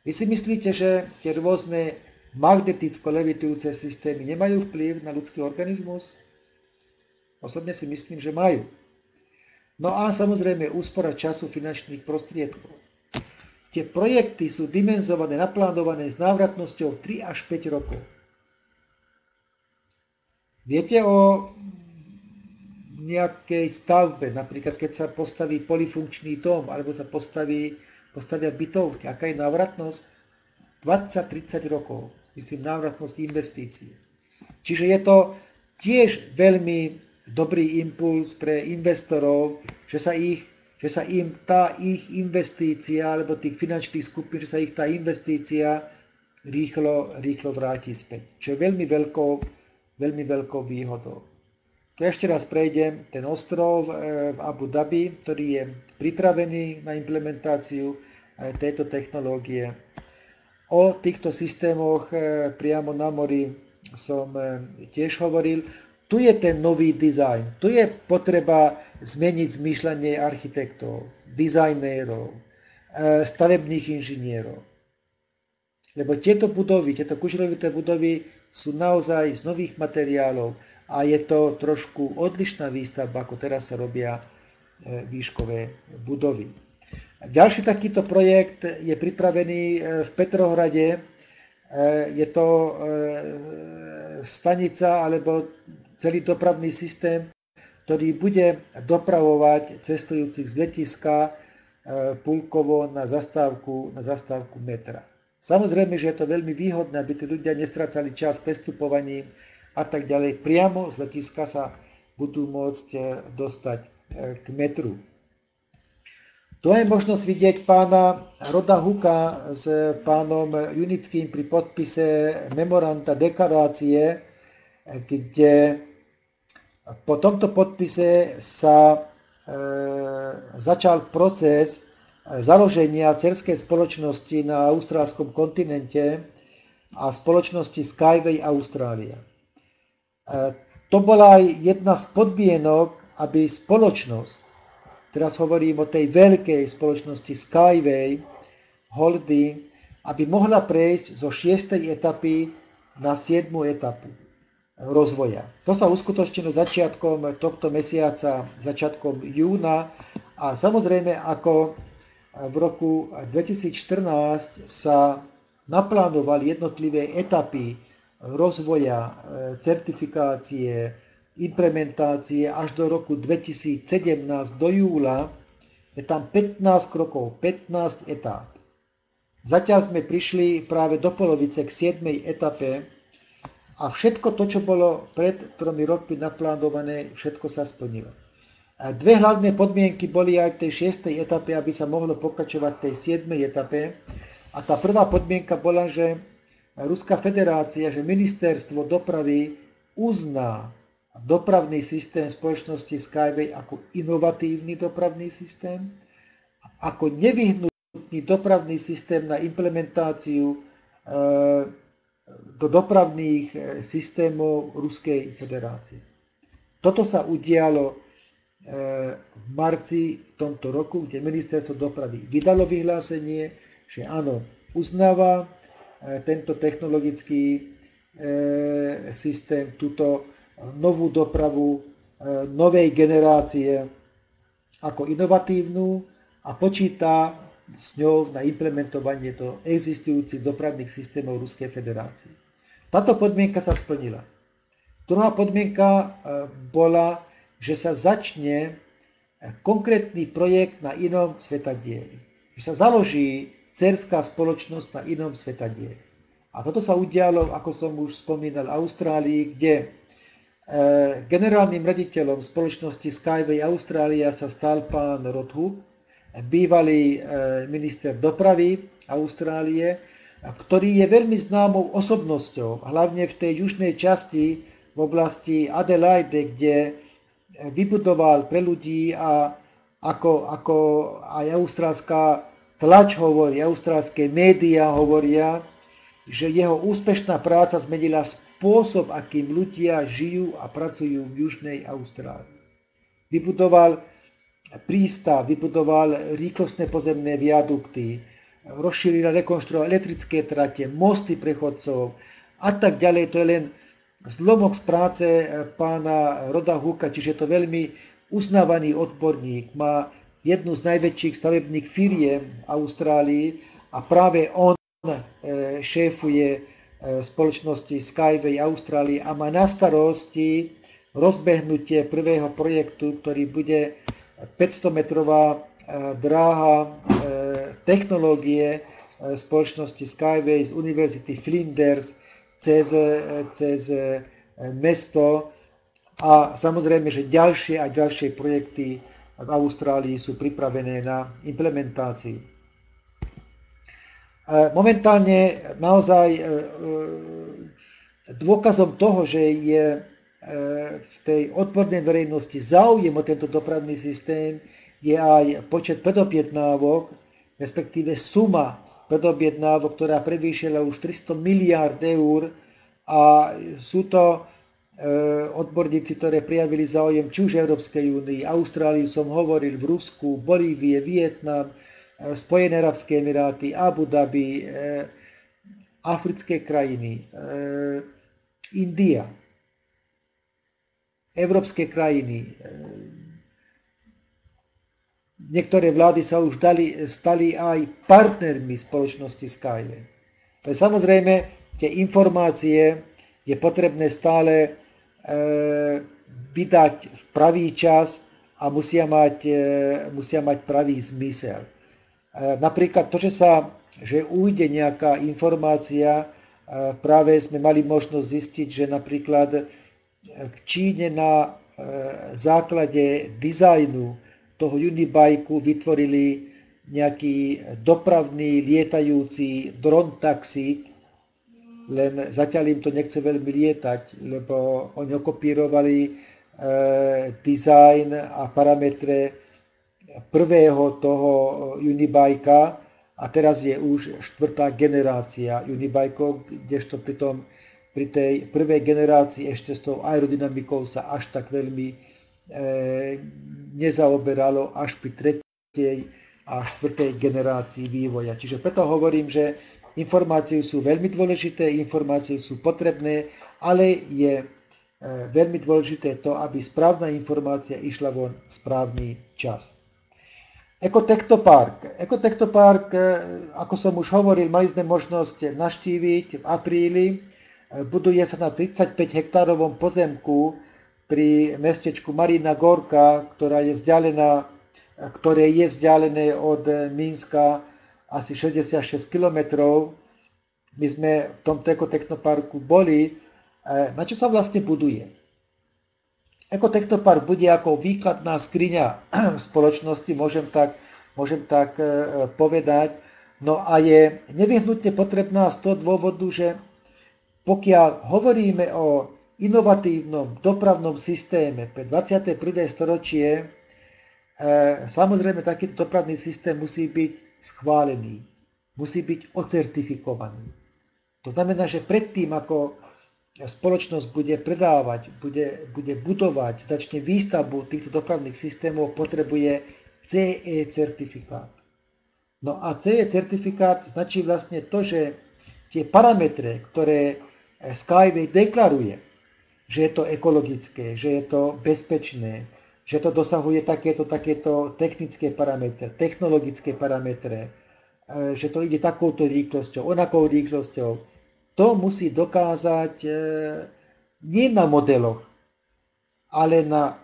Vy si myslíte, že tie rôzne magneticko-levitujúce systémy nemajú vplyv na ľudský organizmus? Osobne si myslím, že majú. No a samozrejme úspora času, finančných prostriedkov. Tie projekty sú dimenzované, naplánované s návratnosťou 3 až 5 rokov. Viete o nejakej stavbe, napríklad keď sa postaví polifunkčný dom, alebo sa postavia bytovky, aká je návratnosť? 20-30 rokov, myslím, návratnosť investícií. Čiže je to tiež veľmi dobrý impuls pre investorov, že sa im tá ich investícia, alebo tých finančných skupín, že sa ich tá investícia rýchlo vráti späť. Čo je veľmi veľkou výhodou. Tu ešte raz prejdem ten ostrov v Abu Dhabi, ktorý je pripravený na implementáciu tejto technológie. O týchto systémoch priamo na mori som tiež hovoril. Tu je ten nový dizajn, tu je potreba zmeniť zmýšľanie architektov, dizajnérov, stavebných inžinierov. Lebo tieto kuželovité budovy sú naozaj z nových materiálov a je to trošku odlišná výstavba, ako teraz sa robia výškové budovy. Ďalší takýto projekt je pripravený v Petrohrade je to stanica alebo celý dopravný systém, ktorý bude dopravovať cestujúcich z letiska púlkovo na zastávku metra. Samozrejme, že je to veľmi výhodné, aby tí ľudia nestracali čas prestupovaním a tak ďalej. Priamo z letiska sa budú môcť dostať k metru. Tu je možnosť vidieť pána Roda Huka s pánom Junickým pri podpise memoranda deklarácie, kde po tomto podpise sa začal proces založenia cerskej spoločnosti na austrálskom kontinente a spoločnosti SkyWay Austrália. To bola jedna z podmienok, aby spoločnosť, teraz hovorím o tej veľkej spoločnosti Skyway Holding, aby mohla prejsť zo 6. etapy na 7. etapu rozvoja. To sa uskutočnilo začiatkom tohto mesiaca, začiatkom júna, a samozrejme ako v roku 2014 sa naplánovali jednotlivé etapy rozvoja, certifikácie, implementácie až do roku 2017, do júla, je tam 15 krokov, 15 etáp. Zatiaľ sme prišli práve do polovice k 7. etape a všetko to, čo bolo pred 3 rokmi naplánované, všetko sa splnilo. Dve hlavné podmienky boli aj v tej 6. etape, aby sa mohlo pokračovať v tej 7. etape. A tá prvá podmienka bola, že Ruská federácia, že ministerstvo dopravy uzná dopravný systém spoločnosti Skyway ako inovatívny dopravný systém, ako nevyhnutný dopravný systém na implementáciu do dopravných systémov Ruskej federácie. Toto sa udialo v marci v tomto roku, kde ministerstvo dopravy vydalo vyhlásenie, že áno, uznáva tento technologický systém, túto novú dopravu novej generácie ako inovatívnu a počíta s ňou na implementovanie do existujúcich dopravných systémov Ruskej federácie. Táto podmienka sa splnila. Druhá podmienka bola, že sa začne konkrétny projekt na inom svetadieli. Že sa založí dcerská spoločnosť na inom svetadieli. A toto sa udialo, ako som už spomínal, v Austrálii, kde generálnym riaditeľom spoločnosti Skyway Austrália sa stal pán Rod Huk, bývalý minister dopravy Austrálie, ktorý je veľmi známou osobnosťou, hlavne v tej južnej časti v oblasti Adelaide, kde vybudoval pre ľudí, a ako aj austrálska tlač hovorí, austrálske médiá hovoria, že jeho úspešná práca zmenila spôsob, akým ľudia žijú a pracujú v Južnej Austrálii. Vybudoval prístav, vybudoval rýchlostné pozemné viadukty, rozšíril, rekonštruoval elektrické trate, mosty prechodcov a tak ďalej. To je len zlomok z práce pána Roda Huka, čiže je to veľmi uznávaný odborník. Má jednu z najväčších stavebných firiem v Austrálii a práve on šéfuje spoločnosti Skyway Austrálii a má na starosti rozbehnutie prvého projektu, ktorý bude 500-metrová dráha technológie spoločnosti Skyway z Univerzity Flinders cez mesto, a samozrejme, že ďalšie a ďalšie projekty v Austrálii sú pripravené na implementáciu. Momentálne naozaj dôkazom toho, že je v tej odbornej verejnosti záujem o tento dopravný systém, je aj počet predobjednávok, respektíve suma predobjednávok, ktorá prevýšila už 300 miliárd eur, a sú to odborníci, ktoré prijavili záujem či už Európskej únii, Austrálii som hovoril, v Rusku, Bolívie, Vietnam, Spojené arabské emiráty, Abu Dhabi, africké krajiny, India, európske krajiny. Niektoré vlády sa už stali aj partnermi spoločnosti Skyway. Samozrejme, tie informácie je potrebné stále vydať v pravý čas a musia mať pravý zmysel. Napríklad to, že ujde nejaká informácia, práve sme mali možnosť zistiť, že napríklad v Číne na základe dizajnu toho Unibajku vytvorili nejaký dopravný lietajúci dron taxík, len zatiaľ im to nechce veľmi lietať, lebo oni okopírovali dizajn a parametre prvého toho Unibajka a teraz je už štvrtá generácia Unibajkov, kdežto pri tej prvej generácii ešte s tou aerodynamikou sa až tak veľmi nezaoberalo až pri tretej a štvrtej generácii vývoja. Čiže preto hovorím, že informácie sú veľmi dôležité, informácie sú potrebné, ale je veľmi dôležité to, aby správna informácia išla von správny čas. EcoTechno park. EcoTechno park, ako som už hovoril, mali sme možnosť navštíviť v apríli. Buduje sa na 35 hektárovom pozemku pri mestečku Marina Gorka, ktoré je vzdialené od Minska asi 66 kilometrov. My sme v tomto ekotechnoparku boli. Na čo sa vlastne buduje? Ekotechnopark bude ako výkladná skriňa spoločnosti, môžem tak povedať. No a je nevyhnutne potrebná z toho dôvodu, že pokiaľ hovoríme o inovatívnom dopravnom systéme pre 21. storočie, samozrejme, takýto dopravný systém musí byť schválený, musí byť ocertifikovaný. To znamená, že predtým, ako spoločnosť bude predávať, bude budovať, začne výstavbu týchto dopravných systémov, potrebuje CE certifikát. No a CE certifikát značí vlastne to, že tie parametre, ktoré SkyWay deklaruje, že je to ekologické, že je to bezpečné, že to dosahuje takéto technické parametre, technologické parametre, že to ide takouto rýchlosťou, onakou rýchlosťou. To musí dokázať nie na modeloch, ale na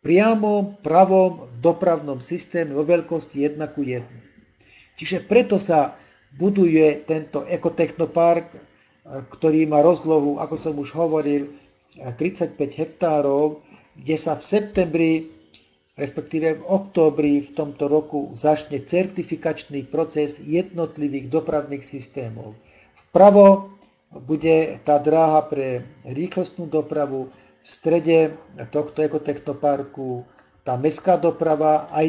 priamom, pravom dopravnom systéme vo veľkosti 1:1. Čiže preto sa buduje tento ekotechnopark, ktorý má rozlohu, ako som už hovoril, 35 hektárov, kde sa v septembri, respektíve v októbri v tomto roku začne certifikačný proces jednotlivých dopravných systémov. Vpravo bude tá dráha pre rýchlostnú dopravu, v strede tohto ekotechnoparku tá mestská doprava, aj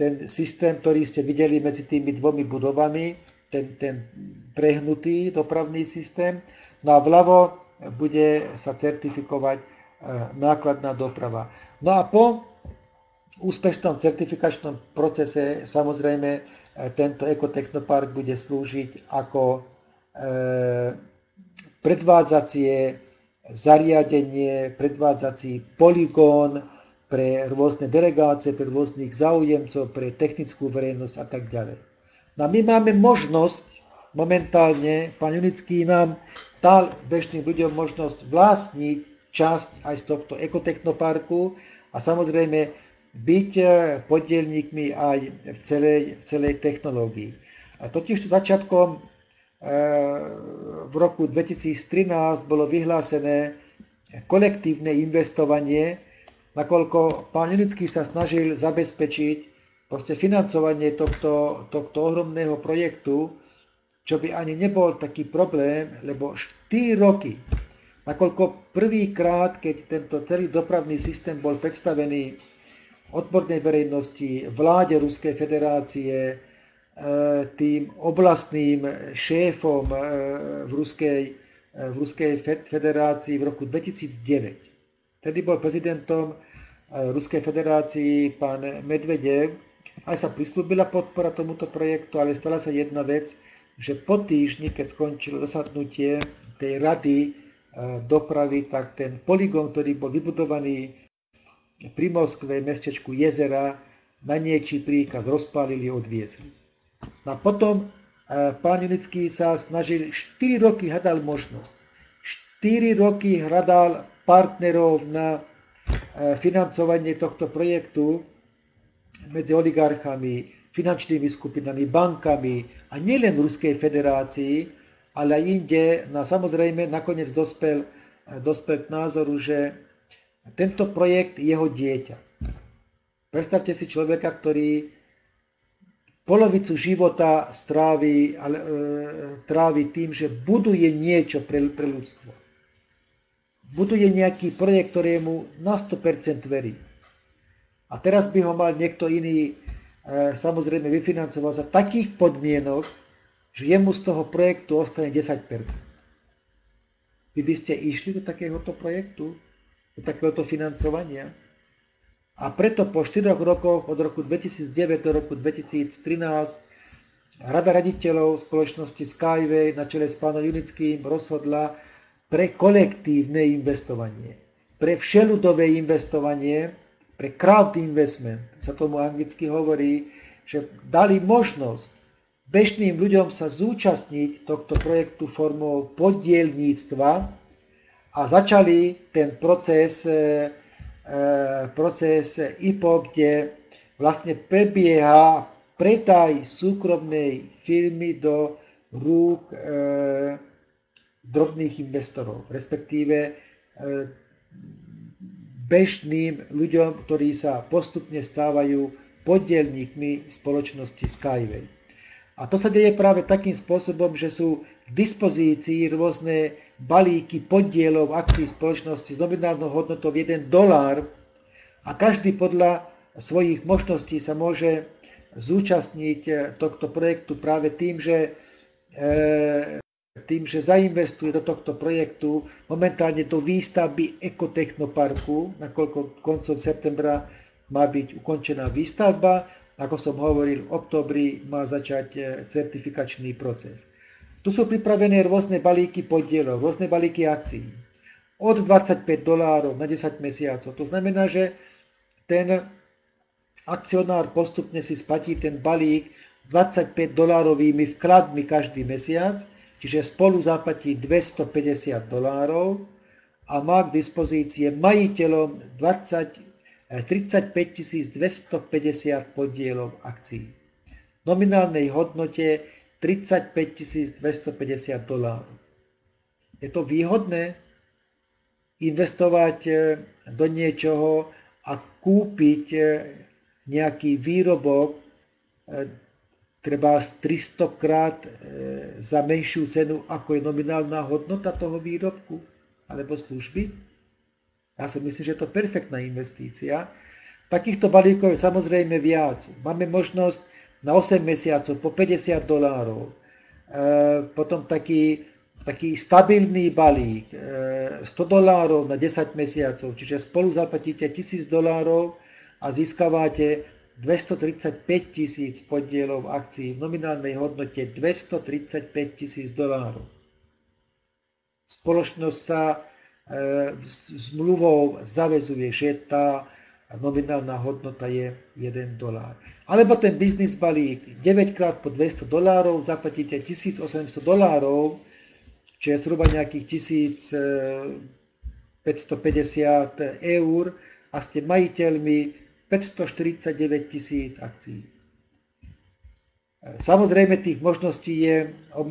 ten systém, ktorý ste videli medzi tými dvomi budovami, ten prehnutý dopravný systém. No a vľavo bude sa certifikovať nákladná doprava. No a po úspešnom certifikačnom procese samozrejme tento ekotechnopark bude slúžiť ako predvádzacie zariadenie, predvádzací polygón pre rôzne delegácie, pre rôznych záujemcov, pre technickú verejnosť a tak ďalej. No my máme možnosť, momentálne, pán Junickij nám dal bežným ľuďom možnosť vlastniť časť aj z tohto ekotechnoparku a samozrejme byť podielníkmi aj v celej technológii. A totiž začiatkom v roku 2013 bolo vyhlásené kolektívne investovanie, nakoľko pán Junickij sa snažil zabezpečiť proste financovanie tohto ohromného projektu, čo by ani nebol taký problém, lebo 4 roky, nakoľko prvýkrát, keď tento celý dopravný systém bol predstavený odbornej verejnosti, vláde Ruskej federácie, tým oblastným šéfom v Ruskej federácii v roku 2009. Tedy bol prezidentom Ruskej federácii pán Medvedev. Aj sa prislúbila podpora tomuto projektu, ale stala sa jedna vec, že po týždni, keď skončilo zasadnutie tej rady dopravy, tak ten poligón, ktorý bol vybudovaný pri Moskve, mestečku Jezera, na niečí príkaz rozpálili a odviezli. A potom pán Junickij sa snažil, 4 roky hľadal možnosť. 4 roky hľadal partnerov na financovanie tohto projektu medzi oligarchami, finančnými skupinami, bankami a nielen v Ruskej federácii, ale aj inde. No samozrejme nakoniec dospel k názoru, že tento projekt je jeho dieťa. Predstavte si človeka, ktorý polovicu života trávi tým, že buduje niečo pre ľudstvo. Buduje nejaký projekt, ktorému na 100% verí. A teraz by ho mal niekto iný, samozrejme, vyfinancovať za takých podmienok, že jemu z toho projektu ostane 10%. Vy by ste išli do takéhoto projektu, do takéhoto financovania? A preto po 4 rokoch, od roku 2009 do roku 2013, Rada raditeľov spoločnosti SkyWay na čele s pánom Junickým rozhodla pre kolektívne investovanie, pre všeľudové investovanie, pre crowd investment, sa tomu anglicky hovorí, že dali možnosť bežným ľuďom sa zúčastniť tohto projektu formou podielníctva a začali ten proces IPO, kde vlastne prebieha predaj súkromnej firmy do rúk drobných investorov, respektíve bežným ľuďom, ktorí sa postupne stávajú podieľníkmi spoločnosti SkyWay. A to sa deje práve takým spôsobom, že sú k dispozícii rôzne balíky podielov akcií spoločnosti s nominálnou hodnotou $1 a každý podľa svojich možností sa môže zúčastniť tohto projektu práve tým, že zainvestuje do tohto projektu momentálne do výstavby EcoTechno parku, nakoľko koncom septembra má byť ukončená výstavba. Ako som hovoril, v októbri má začať certifikačný proces. Tu sú pripravené rôzne balíky podielov, rôzne balíky akcií. Od $25 na 10 mesiacov. To znamená, že ten akcionár postupne si splatí ten balík $25 vkladmi každý mesiac, čiže spolu zaplatí $250 a má k dispozícii majiteľom 35 250 podielov akcií. V nominálnej hodnote $35 250. Je to výhodné investovať do niečoho a kúpiť nejaký výrobok treba 300 krát za menšiu cenu, ako je nominálna hodnota toho výrobku alebo služby? Ja si myslím, že je to perfektná investícia. Takýchto balíkov je samozrejme viac. Máme možnosť na 8 mesiacov po $50. Potom taký stabilný balík $100 na 10 mesiacov. Čiže spolu zaplatíte $1000 a získavate 235 000 podielov akcií v nominálnej hodnote $235 000. Spoločnosť sa zmluvou zavezuje, že tá nominálna hodnota je $1. Alebo ten biznis balík 9 krát po $200, zaplatíte $1800, čo je zhruba nejakých €1550 a ste majiteľmi 549 000 akcií. Samozrejme tých možností je o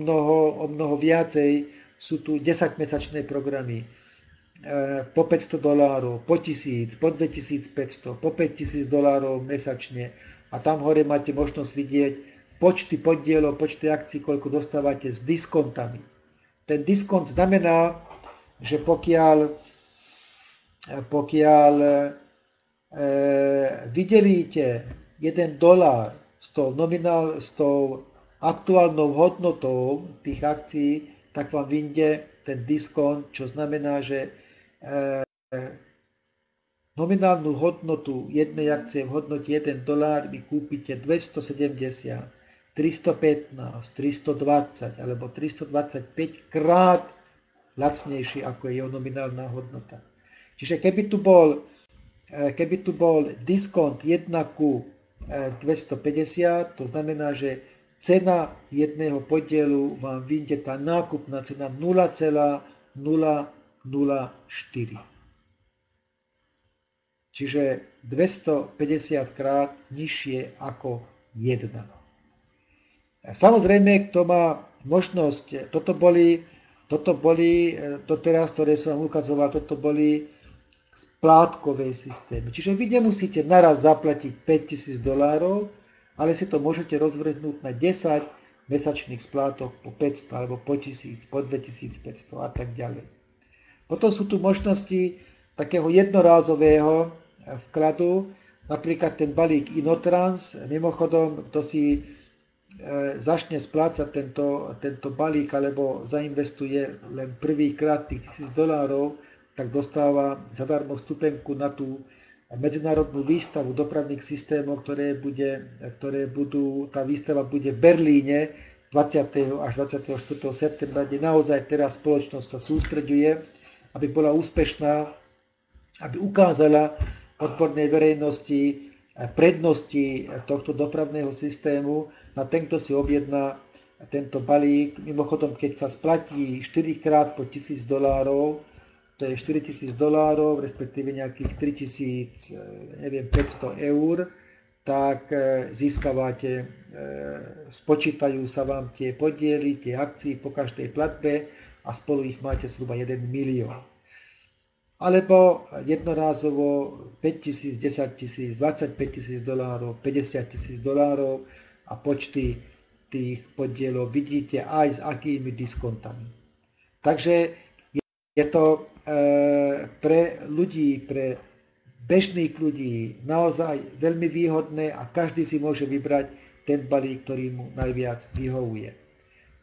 mnoho viacej. Sú tu 10-mesačné programy po $500, po 1000, po 2500, po $5000 mesačne. A tam hore máte možnosť vidieť počty podielov, počty akcií, koľko dostávate s diskontami. Ten diskont znamená, že pokiaľ vydelíte $1 s tou aktuálnou hodnotou tých akcií, tak vám vyjde ten diskont, čo znamená, že nominálnu hodnotu jednej akcie v hodnote $1 vy kúpite 270, 315, 320 alebo 325 krát lacnejší, ako je jeho nominálna hodnota. Čiže keby tu bol diskont 1 ku 250, to znamená, že Cena jedného podielu vám vyjde tá nákupná cena 0,004. Čiže 250 krát nižšie ako 1. Samozrejme, kto má možnosť, toto boli to teraz, ktoré som vám ukazoval, toto boli splátkové systémy. Čiže vy nemusíte naraz zaplatiť $5000, ale si to môžete rozvrhnúť na 10 mesačných splátok po 500 alebo po 1000, po 2500 a tak ďalej. Potom sú tu možnosti takého jednorázového vkladu, napríklad ten balík Inotrans. Mimochodom, kto si začne splácať tento balík alebo zainvestuje len prvýkrát tých $1000, tak dostáva zadarmo vstupenku na tú medzinárodnú výstavu dopravných systémov, tá výstava bude v Berlíne 20. až 24. septembra, kde naozaj teraz spoločnosť sa sústreďuje, aby bola úspešná, aby ukázala odbornej verejnosti prednosti tohto dopravného systému. Na tento si objedná tento balík. Mimochodom, keď sa splatí 4 krát po $1000, to je $4000, respektíve nejakých 3500 eur, tak získavate, spočítajú sa vám tie podiely, tie akcie po každej platbe a spolu ich máte zhruba 1 milión. Alebo jednorázovo 5000, 10 000, $25,000, $50,000 a počty tých podielov vidíte aj s akými diskontami. Takže je to pre bežných ľudí naozaj veľmi výhodné a každý si môže vybrať ten balík, ktorý mu najviac vyhovuje.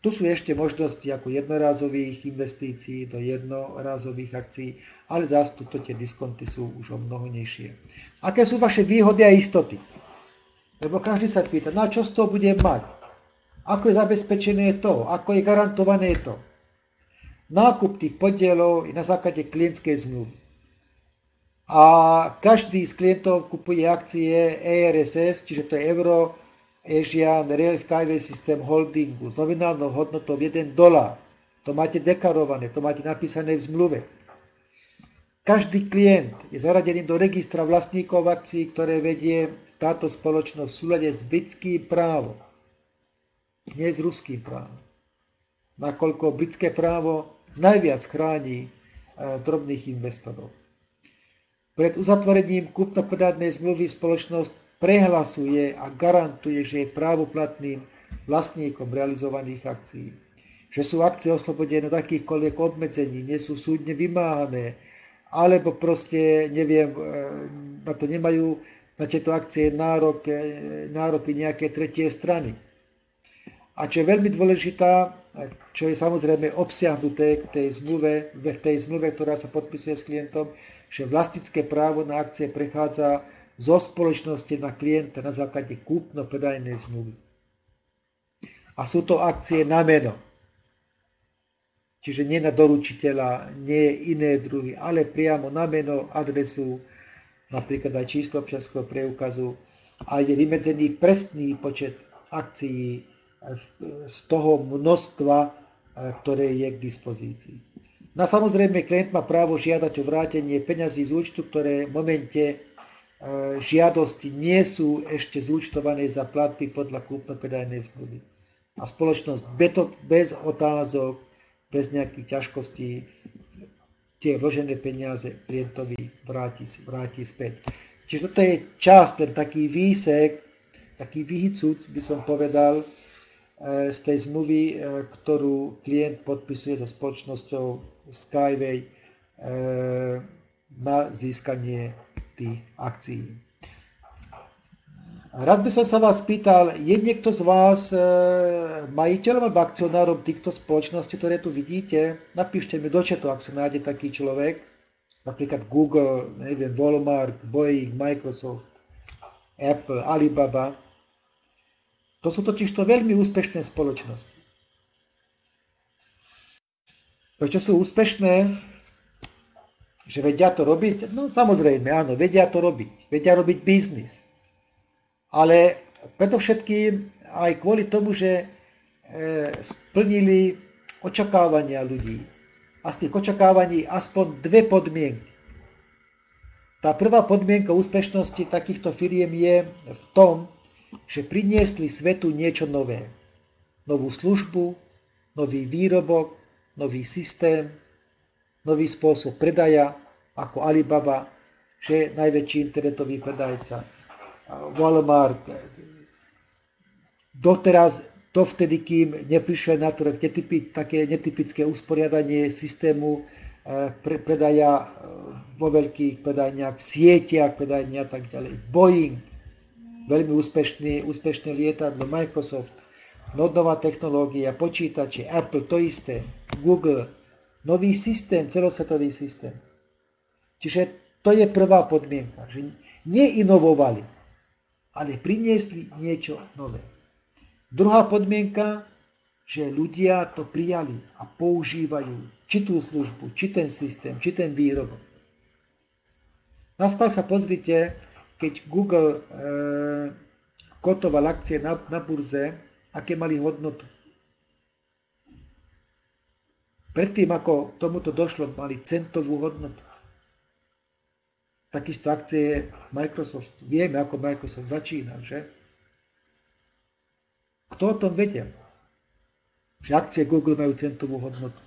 Tu sú ešte možnosti ako jednorázových investícií do jednorázových akcií, ale zás tuto tie diskonty sú už o mnoho nižšie. Aké sú vaše výhody a istoty? Lebo každý sa pýta, na čo z toho budem mať? Ako je zabezpečené to? Ako je garantované to? Nákup tých podielov je na základe klientskej zmluvy. A každý z klientov kupuje akcie ERSS, čiže to je Euro Asian Rail Skyway System Holdingu s nominálnou hodnotou $1. To máte deklarované, to máte napísané v zmluve. Každý klient je zaradený do registra vlastníkov akcií, ktoré vedie táto spoločnosť v súlade s britským právom, nie s ruským právom. Nakoľko britské právo najviac chráni drobných investorov. Pred uzatvorením kúpno-predajnej zmluvy spoločnosť prehlasuje a garantuje, že je právoplatným vlastníkom realizovaných akcií, že sú akcie oslobodené od akýchkoľvek obmedzení, nie sú súdne vymáhané, alebo proste, neviem, na to nemajú na tieto akcie nároky nejaké tretie strany. A čo je veľmi dôležitá, čo je samozrejme obsiahnuté v tej zmluve, ktorá sa podpisuje s klientom, že vlastnícke právo na akcie prechádza zo spoločnosti na klienta na základe kúpno-predajnej zmluvy. A sú to akcie na meno. Čiže nie na doručiteľa, nie iné druhy, ale priamo na meno, adresu, napríklad aj číslo občianskeho preukazu, a je vymedzený presný počet akcií z toho množstva, ktoré je k dispozícii. No samozrejme, klient má právo žiadať o vrátenie peňazí z účtu, ktoré v momente žiadosti nie sú ešte zúčtované za platby podľa kúpno-predajnej zmluvy. A spoločnosť bez otázok, bez nejakých ťažkostí tie vložené peniaze klientovi vráti späť. Čiže toto je časť, ten taký výsek, taký výhycúc, by som povedal, z tej zmluvy, ktorú klient podpisuje so spoločnosťou Skyway na získanie tých akcií. Rád by som sa vás pýtal, je niekto z vás majiteľom alebo akcionárom týchto spoločností, ktoré tu vidíte? Napíšte mi do chatu, ak sa nájde taký človek, napríklad Google, neviem, Walmart, Boeing, Microsoft, Apple, Alibaba. To sú totižto veľmi úspešné spoločnosti. Prečo sú úspešné? Že vedia to robiť? No samozrejme, áno, vedia to robiť. Vedia robiť biznis. Ale predovšetkým aj kvôli tomu, že splnili očakávania ľudí. A z tých očakávaní aspoň dve podmienky. Tá prvá podmienka úspešnosti takýchto firiem je v tom, že priniesli svetu niečo nové. Novú službu, nový výrobok, nový systém, nový spôsob predaja, ako Alibaba, že je najväčší internetový predajca. Walmart. Doteraz, dovtedy, kým neprišiel na trh také netypické usporiadanie systému predaja vo veľkých predajniach, v sieťach predajniach a tak ďalej. Boeing, veľmi úspešné lietadlo, Microsoft, nová technológia, počítače, Apple, to isté, Google, nový systém, celosvetový systém. Čiže to je prvá podmienka, že neinovovali, ale priniesli niečo nové. Druhá podmienka, že ľudia to prijali a používajú či tú službu, či ten systém, či ten výrobok. Naskôr sa pozrite, keď Google kotoval akcie na burze, aké mali hodnotu. Predtým, ako tomuto došlo, mali centovú hodnotu. Takisto akcie Microsoft. Vieme, ako Microsoft začínal, že? Kto o tom vedel? Že akcie Google majú centovú hodnotu.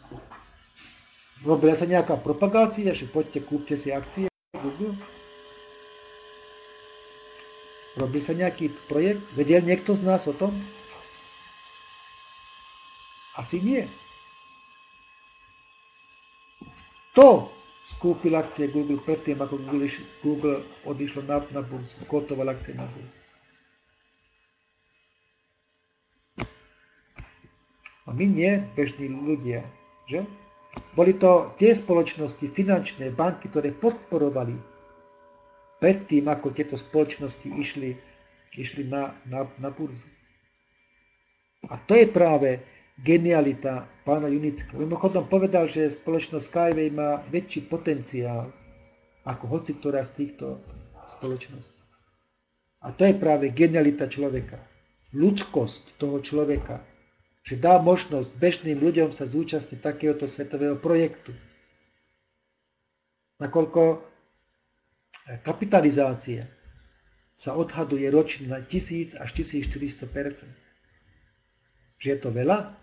Robila sa nejaká propagácia, že poďte, kúpte si akcie Google? Robil sa nejaký projekt? Vedel niekto z nás o tom? Asi nie. To skúpil akcie Google predtým, ako Google odišlo na burzu, kotoval akcie na burzu. A my nie, bežní ľudia, že? Boli to tie spoločnosti, finančné banky, ktoré podporovali predtým, ako tieto spoločnosti išli na burzu. A to je práve genialita pána Junického. Mimochodom povedal, že spoločnosť SkyWay má väčší potenciál ako hociktorá z týchto spoločností. A to je práve genialita človeka. Ľudskosť toho človeka, že dá možnosť bežným ľuďom sa zúčastniť takéhoto svetového projektu. Nakoľko kapitalizácia sa odhaduje ročne na 1000 až 1400%. Že je to veľa?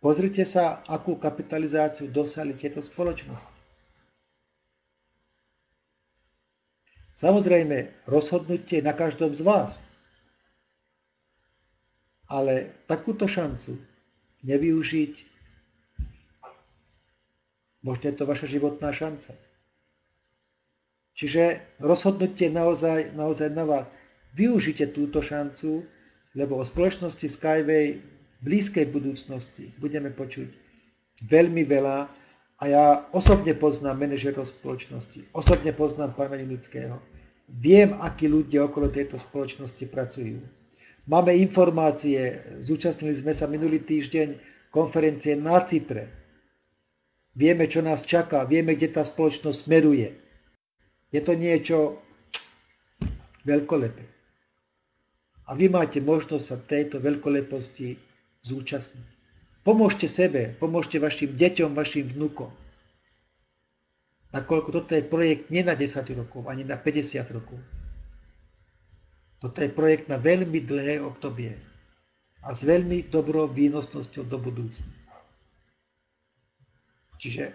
Pozrite sa, akú kapitalizáciu dosiahli tieto spoločnosti. Samozrejme, rozhodnutie na každom z vás. Ale takúto šancu nevyužiť, možno je to vaša životná šanca. Čiže rozhodnutie naozaj na vás. Využite túto šancu, lebo o spoločnosti SkyWay v blízkej budúcnosti budeme počuť veľmi veľa. A ja osobne poznám manažérov spoločnosti, osobne poznám pána Junického. Viem, akí ľudia okolo tejto spoločnosti pracujú. Máme informácie, zúčastnili sme sa minulý týždeň konferencie na Cypre. Vieme, čo nás čaká, vieme, kde tá spoločnosť smeruje. Je to niečo veľkolepé. A vy máte možnosť sa tejto veľkoleposti zúčastniť. Pomôžte sebe, pomôžte vašim deťom, vašim vnukom. Nakoľko toto je projekt nie na 10 rokov, ani na 50 rokov. Toto je projekt na veľmi dlhé obdobie a s veľmi dobrou výnosnosťou do budúcna. Čiže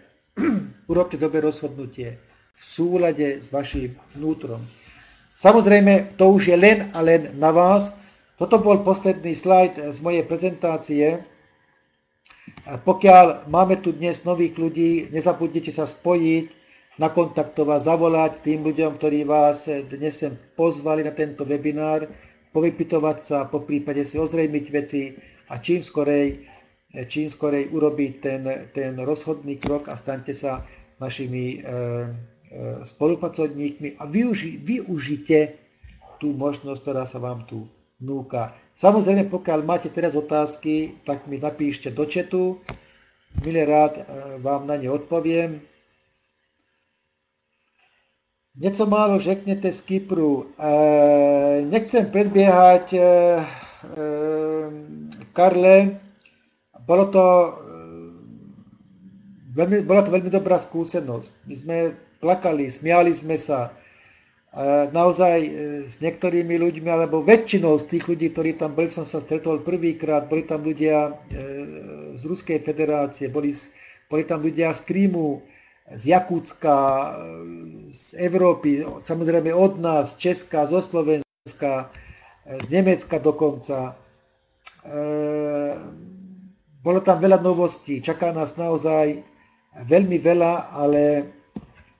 urobte dobré rozhodnutie v súlade s vašim vnútrom. Samozrejme, to už je len a len na vás. Toto bol posledný slajd z mojej prezentácie. Pokiaľ máme tu dnes nových ľudí, nezabudnite sa spojiť, nakontaktovať, zavolať tým ľuďom, ktorí vás dnes sem pozvali na tento webinár, povypytovať sa, poprípade si ozrejmiť veci a čím skorej urobiť ten rozhodný krok a staňte sa našimi spolupracovníkmi a využite tú možnosť, ktorá sa vám tu núka. Samozrejme, pokiaľ máte teraz otázky, tak mi napíšte do chatu. Milé rád vám na ne odpoviem. Nieco málo řeknete z Kypru. Nechcem predbiehať Karle. Bola to veľmi dobrá skúsenosť. My sme plakali, smiali sme sa. A naozaj s niektorými ľuďmi, alebo väčšinou z tých ľudí, ktorí tam boli, som sa stretol prvýkrát, boli tam ľudia z Ruskej federácie, boli tam ľudia z Krímu, z Jakútska, z Európy, samozrejme od nás, z Česka, zo Slovenska, z Nemecka dokonca. Bolo tam veľa novostí, čaká nás naozaj veľmi veľa, ale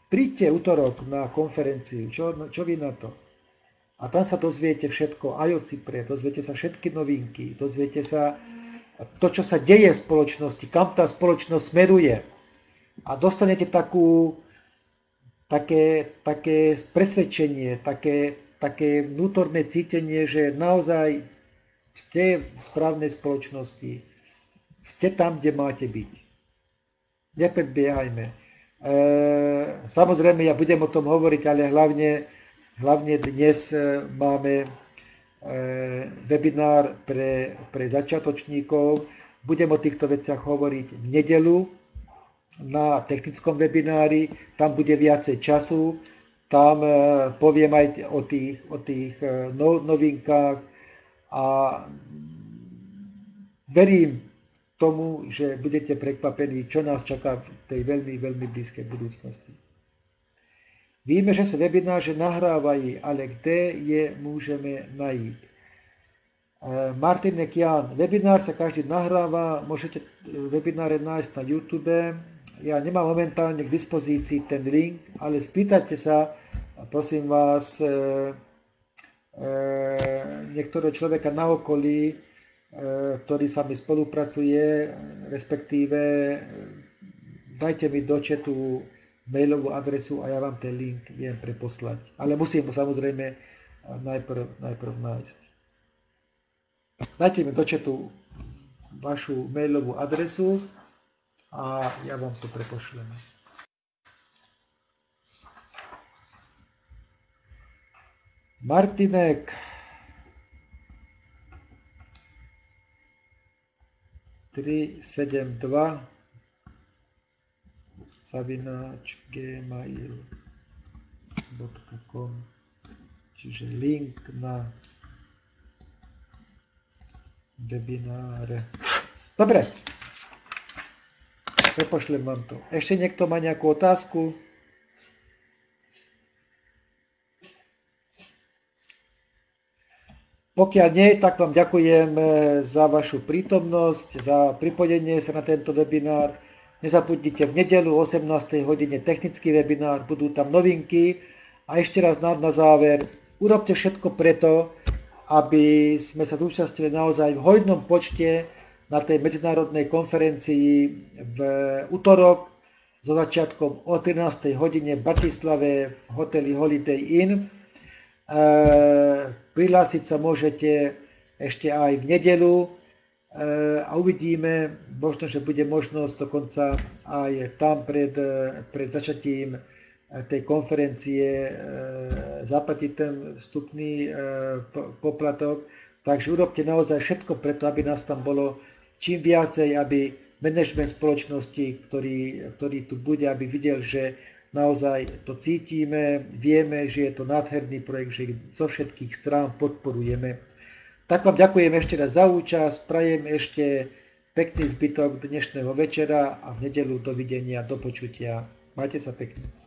príďte utorok na konferenciu, čo vy na to? A tam sa dozviete všetko, aj o Cypre, dozviete sa všetky novinky, dozviete sa to, čo sa deje v spoločnosti, kam tá spoločnosť smeruje. A dostanete také presvedčenie, také vnútorné cítenie, že naozaj ste v správnej spoločnosti, ste tam, kde máte byť. Nepredbiehajme. Samozrejme, ja budem o tom hovoriť, ale hlavne dnes máme webinár pre začiatočníkov. Budem o týchto veciach hovoriť v nedeľu na technickom webinári. Tam bude viacej času. Tam poviem aj o tých novinkách. A verím tomu, že budete prekvapení, čo nás čaká v tej veľmi, veľmi blízkej budúcnosti. Víme, že sa webináře nahrávají, ale kde je môžeme najít? Martinek Jan, webinár sa každý nahráva, môžete webináre nájsť na YouTube. Ja nemám momentálne k dispozícii ten link, ale spýtajte sa, prosím vás, niektorého človeka na okolí, ktorý s vami spolupracuje, respektíve dajte mi do chatu mailovú adresu a ja vám ten link viem preposlať. Ale musím samozrejme najprv nájsť. Dajte mi do chatu vašu mailovú adresu a ja vám to prepošlem. Martinek. @372@gmail.com, čiže link na webináre. Dobre, prepošlem vám to. Ešte niekto má nejakú otázku? Pokiaľ nie, tak vám ďakujem za vašu prítomnosť, za pripojenie sa na tento webinár. Nezabudnite v nedeľu 18. hodine technický webinár, budú tam novinky. A ešte raz na záver, urobte všetko preto, aby sme sa zúčastnili naozaj v hojnom počte na tej medzinárodnej konferencii v utorok so začiatkom o 13. hodine v Bratislave v hoteli Holiday Inn. Prihlásiť sa môžete ešte aj v nedeľu a uvidíme, možno, že bude možnosť dokonca aj tam pred začatím tej konferencie zaplatiť ten vstupný poplatok. Takže urobte naozaj všetko preto, aby nás tam bolo čím viacej, aby manažment spoločnosti, ktorý tu bude, aby videl, že naozaj to cítime, vieme, že je to nádherný projekt, že zo všetkých strán podporujeme. Tak vám ďakujem ešte raz za účasť, prajem ešte pekný zbytok dnešného večera a v nedeľu dovidenia, do počutia. Majte sa pekne.